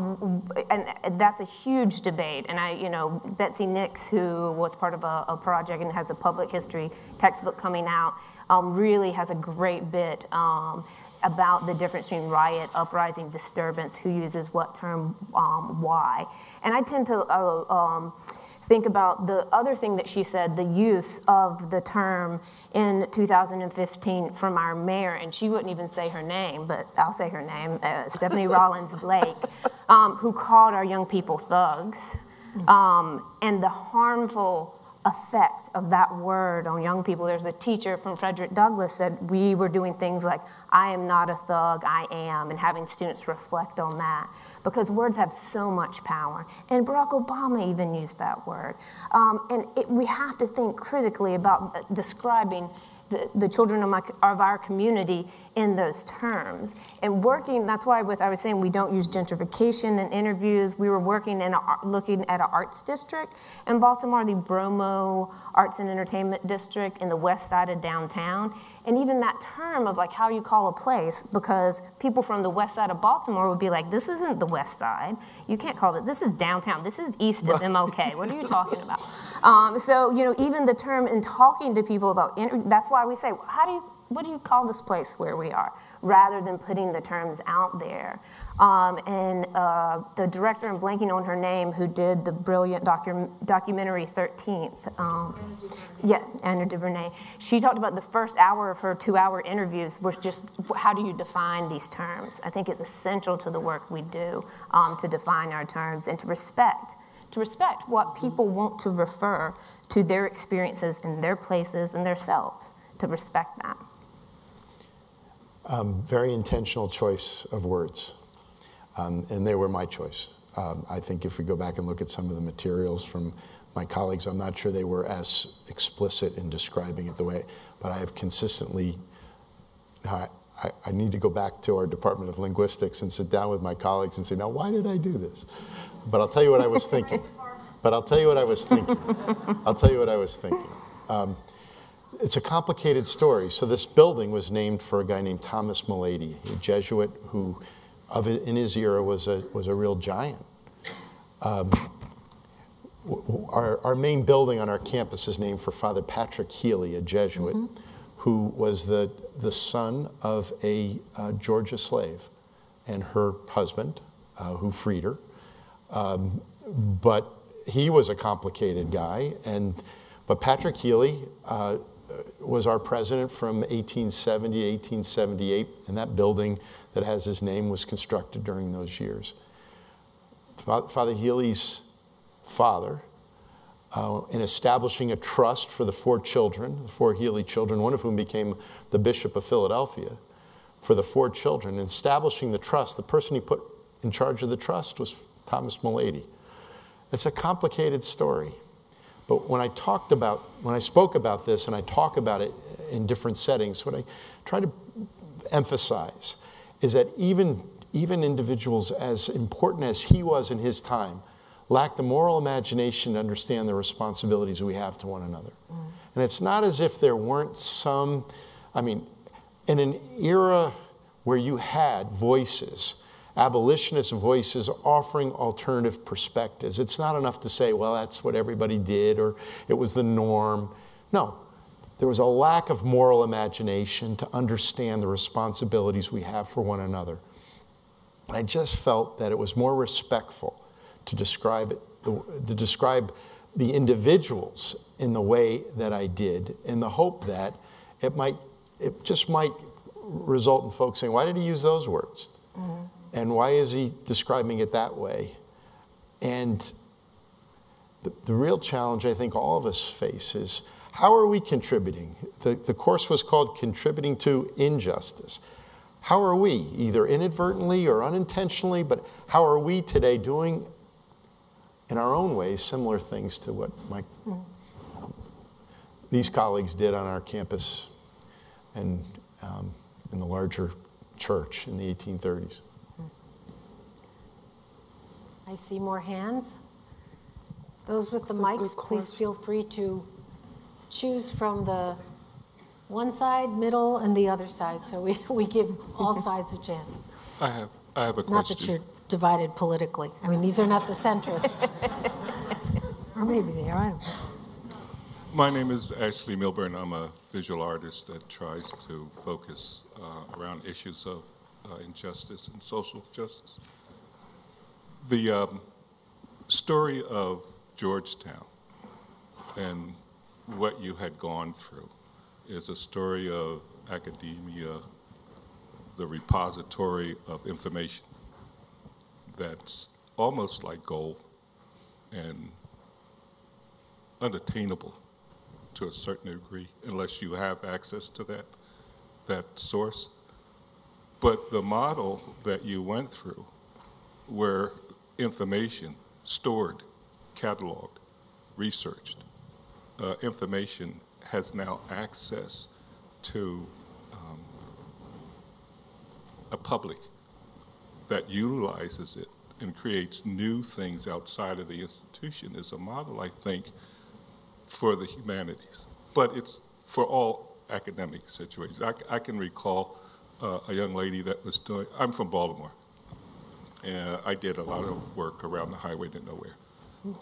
and that's a huge debate. And I, you know, Betsy Nix, who was part of a, a project and has a public history textbook coming out, um, really has a great bit. Um, about the difference between riot, uprising, disturbance, who uses what term, um, why. And I tend to uh, um, think about the other thing that she said, the use of the term in two thousand fifteen from our mayor, and she wouldn't even say her name, but I'll say her name, uh, Stephanie Rollins Blake, um, who called our young people thugs, um, and the harmful effect of that word on young people. There's a teacher from Frederick Douglass that we were doing things like, I am not a thug, I am, and having students reflect on that. Because words have so much power. And Barack Obama even used that word. Um, and it, we have to think critically about describing the, the children of, my, of our community in those terms. And working, that's why with, I was saying we don't use gentrification in interviews. We were working and looking at an arts district in Baltimore, the Bromo Arts and Entertainment District in the west side of downtown. And even that term of like how you call a place, because people from the west side of Baltimore would be like, this isn't the west side. You can't call it, this is downtown. This is east of M L K. What are you talking about? Um, so, you know, even the term in talking to people about, that's why we say, how do you, what do you call this place where we are? Rather than putting the terms out there. Um, and uh, the director, I'm blanking on her name, who did the brilliant docu documentary thirteenth. Um, yeah, Anna DuVernay. She talked about the first hour of her two-hour interviews was just, how do you define these terms? I think it's essential to the work we do um, to define our terms and to respect, to respect what people want to refer to their experiences and their places and themselves, to respect that. Um, very intentional choice of words, um, and they were my choice. Um, I think if we go back and look at some of the materials from my colleagues, I'm not sure they were as explicit in describing it the way, but I have consistently, I, I, I need to go back to our Department of Linguistics and sit down with my colleagues and say, now why did I do this? But I'll tell you what I was thinking. But I'll tell you what I was thinking. I'll tell you what I was thinking. Um, It's a complicated story. So this building was named for a guy named Thomas Mullady, a Jesuit who, of, in his era, was a, was a real giant. Um, our, our main building on our campus is named for Father Patrick Healy, a Jesuit, mm-hmm. who was the, the son of a uh, Georgia slave and her husband, uh, who freed her. Um, but he was a complicated guy. And, but Patrick Healy, uh, was our president from eighteen seventy to eighteen seventy-eight, and that building that has his name was constructed during those years. Father Healy's father, uh, in establishing a trust for the four children, the four Healy children, one of whom became the Bishop of Philadelphia, for the four children, and establishing the trust, the person he put in charge of the trust was Thomas Mullady. It's a complicated story. But when I talked about, when I spoke about this and I talk about it in different settings, what I try to emphasize is that even, even individuals as important as he was in his time lacked the moral imagination to understand the responsibilities we have to one another. Mm. And it's not as if there weren't some, I mean, in an era where you had voices, abolitionist voices offering alternative perspectives. It's not enough to say, well, that's what everybody did or it was the norm. No, there was a lack of moral imagination to understand the responsibilities we have for one another. I just felt that it was more respectful to describe it, to describe the individuals in the way that I did, in the hope that it might, it just might result in folks saying, why did he use those words? Mm-hmm. And why is he describing it that way? And the, the real challenge I think all of us face is, how are we contributing? The, the course was called Contributing to Injustice. How are we, either inadvertently or unintentionally, but how are we today doing, in our own ways, similar things to what my, these colleagues did on our campus and um, in the larger church in the eighteen thirties? I see more hands. Those with the mics, please feel free to choose from the one side, middle, and the other side. So we, we give all sides a chance. I have, I have a question. Not that you're divided politically. I mean, these are not the centrists. Or maybe they are. I don't know. My name is Ashley Milburn. I'm a visual artist that tries to focus uh, around issues of uh, injustice and social justice. The um, story of Georgetown and what you had gone through is a story of academia, the repository of information that's almost like gold and unattainable to a certain degree unless you have access to that, that source. But the model that you went through where information stored, cataloged, researched. Uh, information has now access to um, a public that utilizes it and creates new things outside of the institution is a model, I think, for the humanities. But it's for all academic situations. I, I can recall uh, a young lady that was doing, I'm from Baltimore. Uh, I did a lot of work around the highway to nowhere.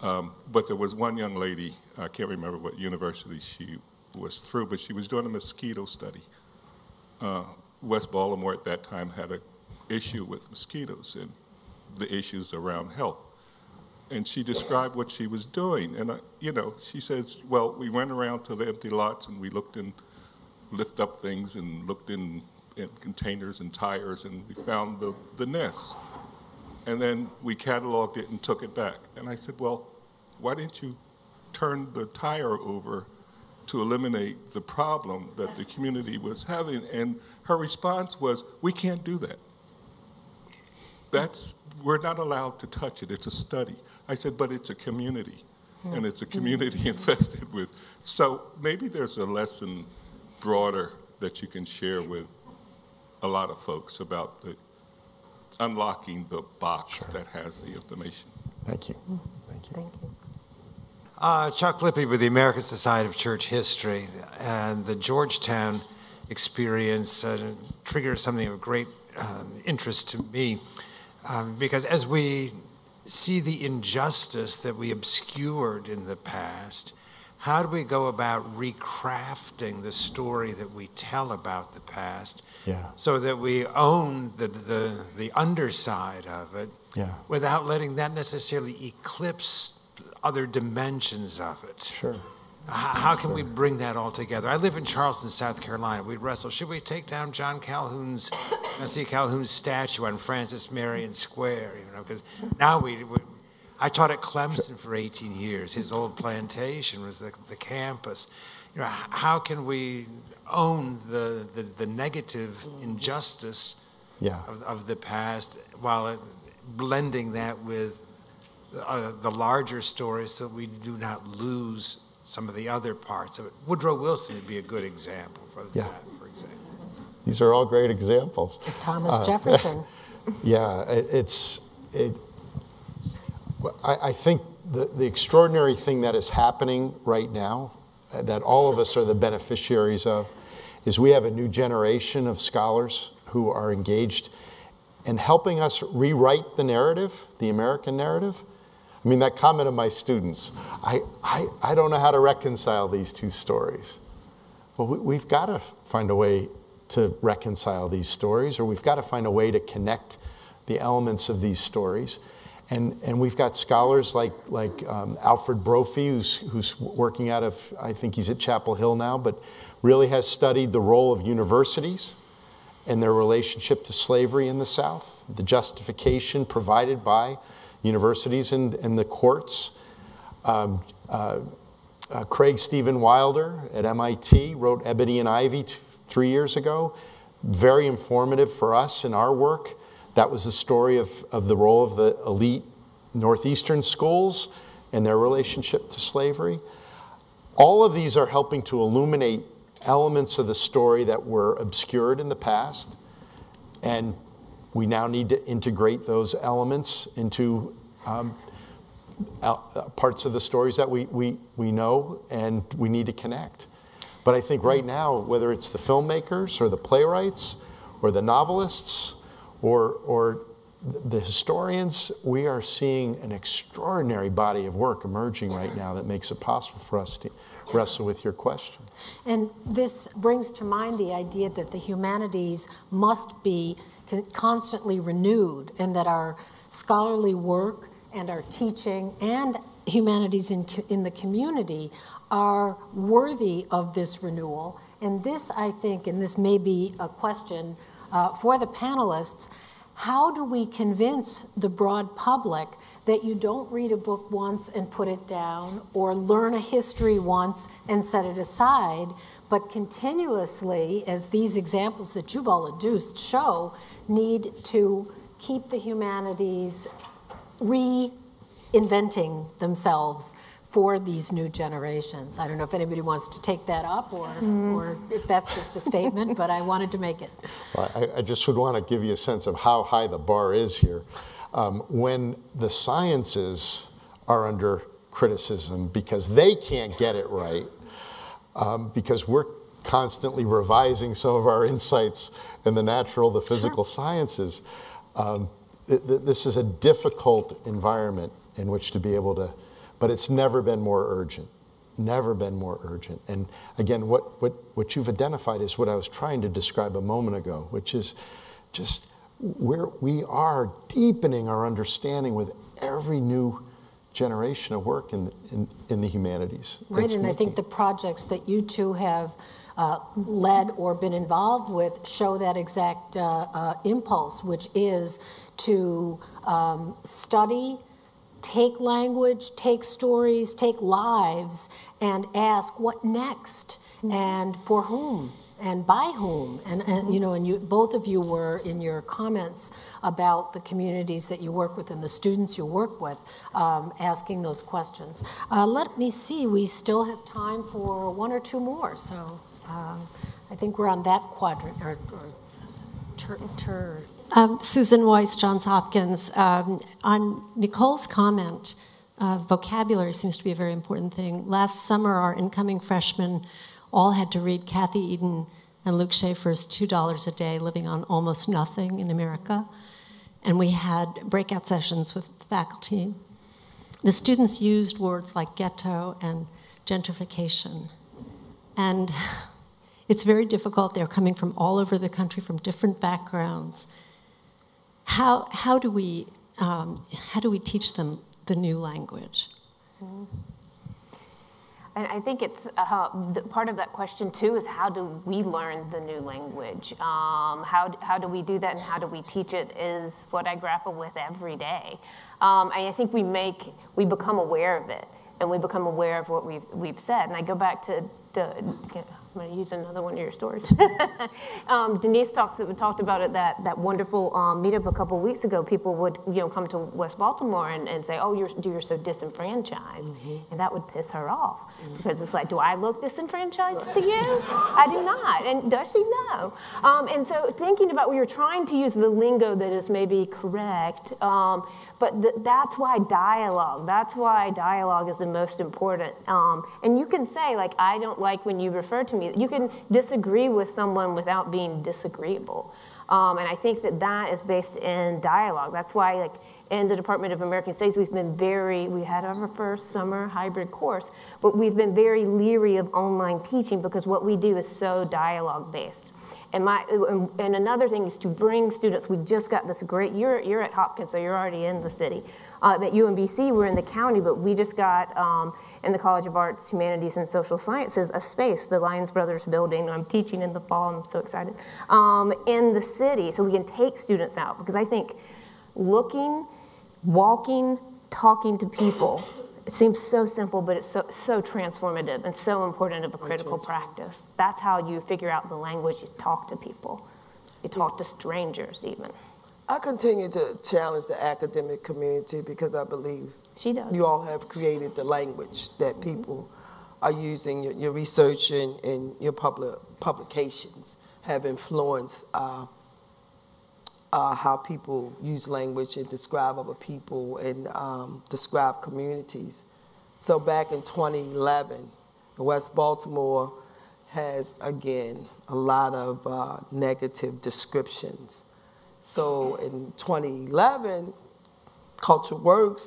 Um, but there was one young lady, I can't remember what university she was through, but she was doing a mosquito study. Uh, West Baltimore at that time had an issue with mosquitoes and the issues around health. And she described what she was doing. And, uh, you know, she says, well, we went around to the empty lots and we looked and lift up things and looked in, in containers and tires and we found the, the nests. And then we cataloged it and took it back. And I said, well, why didn't you turn the tire over to eliminate the problem that the community was having? And her response was, we can't do that. That's, we're not allowed to touch it. It's a study. I said, but it's a community. And it's a community infested with. So maybe there's a lesson broader that you can share with a lot of folks about the unlocking the box sure. that has the information. Thank you. Thank you. Thank you. Uh, Chuck Lippe with the American Society of Church History, and the Georgetown experience uh, triggered something of great uh, interest to me, um, because as we see the injustice that we obscured in the past, how do we go about recrafting the story that we tell about the past yeah. so that we own the, the, the underside of it yeah. without letting that necessarily eclipse other dimensions of it? Sure. How can we bring that all together? I live in Charleston, South Carolina. We wrestle. Should we take down John Calhoun's, see Calhoun's statue on Francis Marion Square? You know, because now we, we. I taught at Clemson for eighteen years. His old plantation was the, the campus. You know, how can we own the the, the negative injustice yeah. of, of the past while blending that with uh, the larger story, so we do not lose some of the other parts of it? Woodrow Wilson would be a good example of yeah. that, for example. These are all great examples. Thomas uh, Jefferson. Yeah, it, it's, it, I, I think the, the extraordinary thing that is happening right now, uh, that all of us are the beneficiaries of, is we have a new generation of scholars who are engaged in helping us rewrite the narrative, the American narrative. I mean, that comment of my students, I, I, I don't know how to reconcile these two stories. Well, we, we've got to find a way to reconcile these stories, or we've got to find a way to connect the elements of these stories. And, and we've got scholars like, like um, Alfred Brophy, who's, who's working out of, I think he's at Chapel Hill now, but really has studied the role of universities and their relationship to slavery in the South, the justification provided by universities and, and the courts. Um, uh, uh, Craig Stephen Wilder at M I T wrote Ebony and Ivy t three years ago. Very informative for us in our work. That was the story of, of the role of the elite Northeastern schools and their relationship to slavery. All of these are helping to illuminate elements of the story that were obscured in the past, and we now need to integrate those elements into um, parts of the stories that we, we, we know, and we need to connect. But I think right now, whether it's the filmmakers or the playwrights or the novelists or, or the historians, we are seeing an extraordinary body of work emerging right now that makes it possible for us to wrestle with your question. And this brings to mind the idea that the humanities must be constantly renewed, and that our scholarly work and our teaching and humanities in, in the community are worthy of this renewal. And this, I think, and this may be a question uh, for the panelists, how do we convince the broad public that you don't read a book once and put it down, or learn a history once and set it aside, but continuously, as these examples that you've all adduced show, need to keep the humanities reinventing themselves for these new generations? I don't know if anybody wants to take that up, or, mm. or if that's just a statement, but I wanted to make it. Well, I, I just would want to give you a sense of how high the bar is here. Um, when the sciences are under criticism because they can't get it right, Um, because we're constantly revising some of our insights in the natural, the physical sure. sciences. Um, th th this is a difficult environment in which to be able to, but it's never been more urgent, never been more urgent. And again, what, what, what you've identified is what I was trying to describe a moment ago, which is just where we are deepening our understanding with every new generation of work in, in, in the humanities. Right, and I think the projects that you two have uh, led or been involved with show that exact uh, uh, impulse, which is to um, study, take language, take stories, take lives, and ask what next, mm-hmm. and for whom, and by whom, and, and you know, and you, both of you were in your comments about the communities that you work with and the students you work with, um, asking those questions. Uh, let me see, we still have time for one or two more, so uh, I think we're on that quadrant, or, or ter, ter. Um, Susan Weiss, Johns Hopkins, um, on Nicole's comment, uh, vocabulary seems to be a very important thing. Last summer, our incoming freshmen all had to read Kathy Eden and Luke Schaefer's two dollars a day, Living on Almost Nothing in America. And we had breakout sessions with the faculty. The students used words like ghetto and gentrification. And it's very difficult. They're coming from all over the country, from different backgrounds. How, how, do, we, um, how do we teach them the new language? Mm-hmm. And I think it's uh, part of that question, too, is how do we learn the new language? Um, how, how do we do that and how do we teach it is what I grapple with every day. Um, and I think we make, we become aware of it, and we become aware of what we've, we've said. And I go back to, the, I'm going to use another one of your stories. um, Denise talks, talked about it, that, that wonderful um, meetup a couple of weeks ago. People would you know, come to West Baltimore and, and say, oh, you're, you're so disenfranchised. Mm-hmm. And that would piss her off. Mm-hmm. Because it's like, do I look disenfranchised to you? I do not. And does she know? Um, and so thinking about, we were trying to use the lingo that is maybe correct. Um, But th that's why dialogue, that's why dialogue is the most important. Um, and you can say, like, I don't like when you refer to me. You can disagree with someone without being disagreeable. Um, and I think that that is based in dialogue. That's why, like, in the Department of American Studies, we've been very, we had our first summer hybrid course, but we've been very leery of online teaching because what we do is so dialogue-based. And, my, and another thing is to bring students, we just got this great, you're, you're at Hopkins, so you're already in the city. Uh, at U M B C, we're in the county, but we just got, um, in the College of Arts, Humanities, and Social Sciences, a space, the Lyons Brothers building. I'm teaching in the fall, I'm so excited, um, in the city, so we can take students out. Because I think looking, walking, talking to people it seems so simple, but it's so, so transformative and so important of a critical practice. That's how you figure out the language. You talk to people. You talk to strangers, even. I continue to challenge the academic community because I believe she does. You all have created the language that people mm-hmm. are using. Your, your research and, and your public publications have influenced uh, Uh, how people use language and describe other people and um, describe communities. So back in twenty eleven, West Baltimore has, again, a lot of uh, negative descriptions. So in twenty eleven, Culture Works,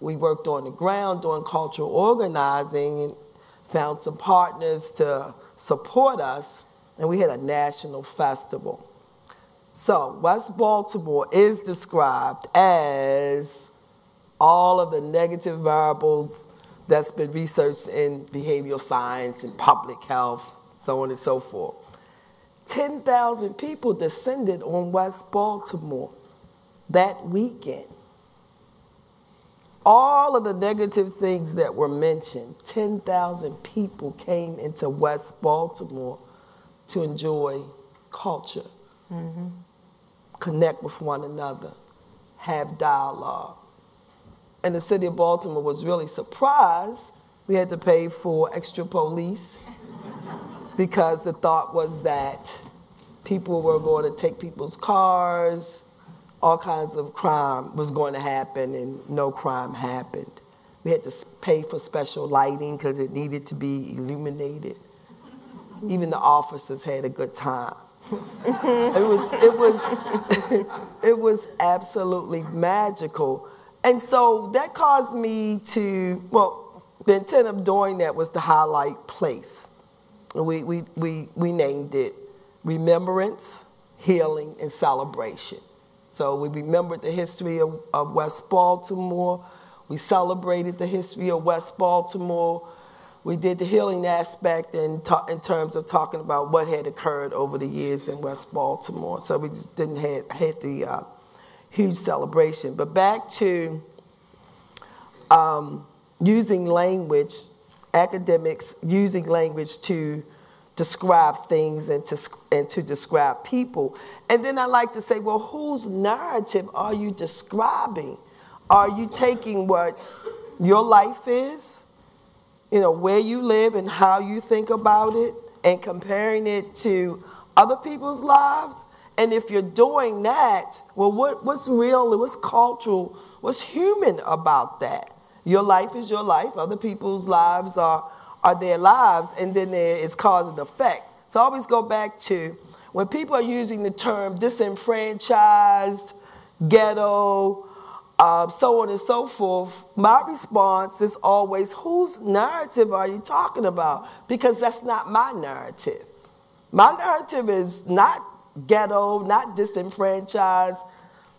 we worked on the ground doing cultural organizing and found some partners to support us, and we had a national festival. So West Baltimore is described as all of the negative variables that's been researched in behavioral science and public health, so on and so forth. ten thousand people descended on West Baltimore that weekend. All of the negative things that were mentioned, ten thousand people came into West Baltimore to enjoy culture. Mm-hmm. Connect with one another, have dialogue. And the city of Baltimore was really surprised. We had to pay for extra police because the thought was that people were going to take people's cars, all kinds of crime was going to happen, and no crime happened. We had to pay for special lighting because it needed to be illuminated. Even the officers had a good time. it was, it was, it was absolutely magical. And so that caused me to, well, the intent of doing that was to highlight place. We, we, we, we named it Remembrance, Healing, and Celebration. So we remembered the history of, of West Baltimore. We celebrated the history of West Baltimore. We did the healing aspect in, in terms of talking about what had occurred over the years in West Baltimore. So we just didn't have had the uh, huge celebration. But back to um, using language, academics using language to describe things and to, and to describe people. And then I like to say, well, whose narrative are you describing? Are you taking what your life is? You know, where you live and how you think about it and comparing it to other people's lives. And if you're doing that, well, what, what's real and what's cultural, what's human about that? Your life is your life. Other people's lives are, are their lives. And then there is cause and effect. So I always go back to when people are using the term disenfranchised, ghetto, Uh, so on and so forth, my response is always, whose narrative are you talking about? Because that's not my narrative. My narrative is not ghetto, not disenfranchised,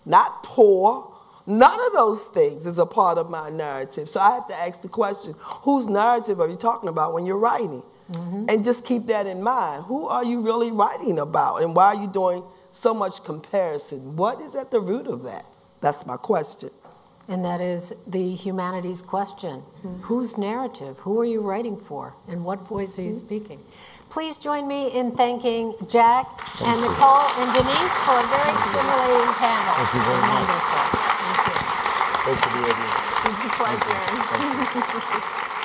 not poor, None of those things is a part of my narrative. So I have to ask the question, whose narrative are you talking about when you're writing? Mm-hmm. And just keep that in mind. Who are you really writing about? And why are you doing so much comparison? What is at the root of that? That's my question. And that is the humanities question. Mm-hmm. Whose narrative? Who are you writing for? And what voice are you mm-hmm. speaking? Please join me in thanking Jack Thank and you. Nicole and Denise for a very stimulating panel. Thank you very much. Wonderful. Thank you. Thank you. It's a pleasure. Thank you. Thank you.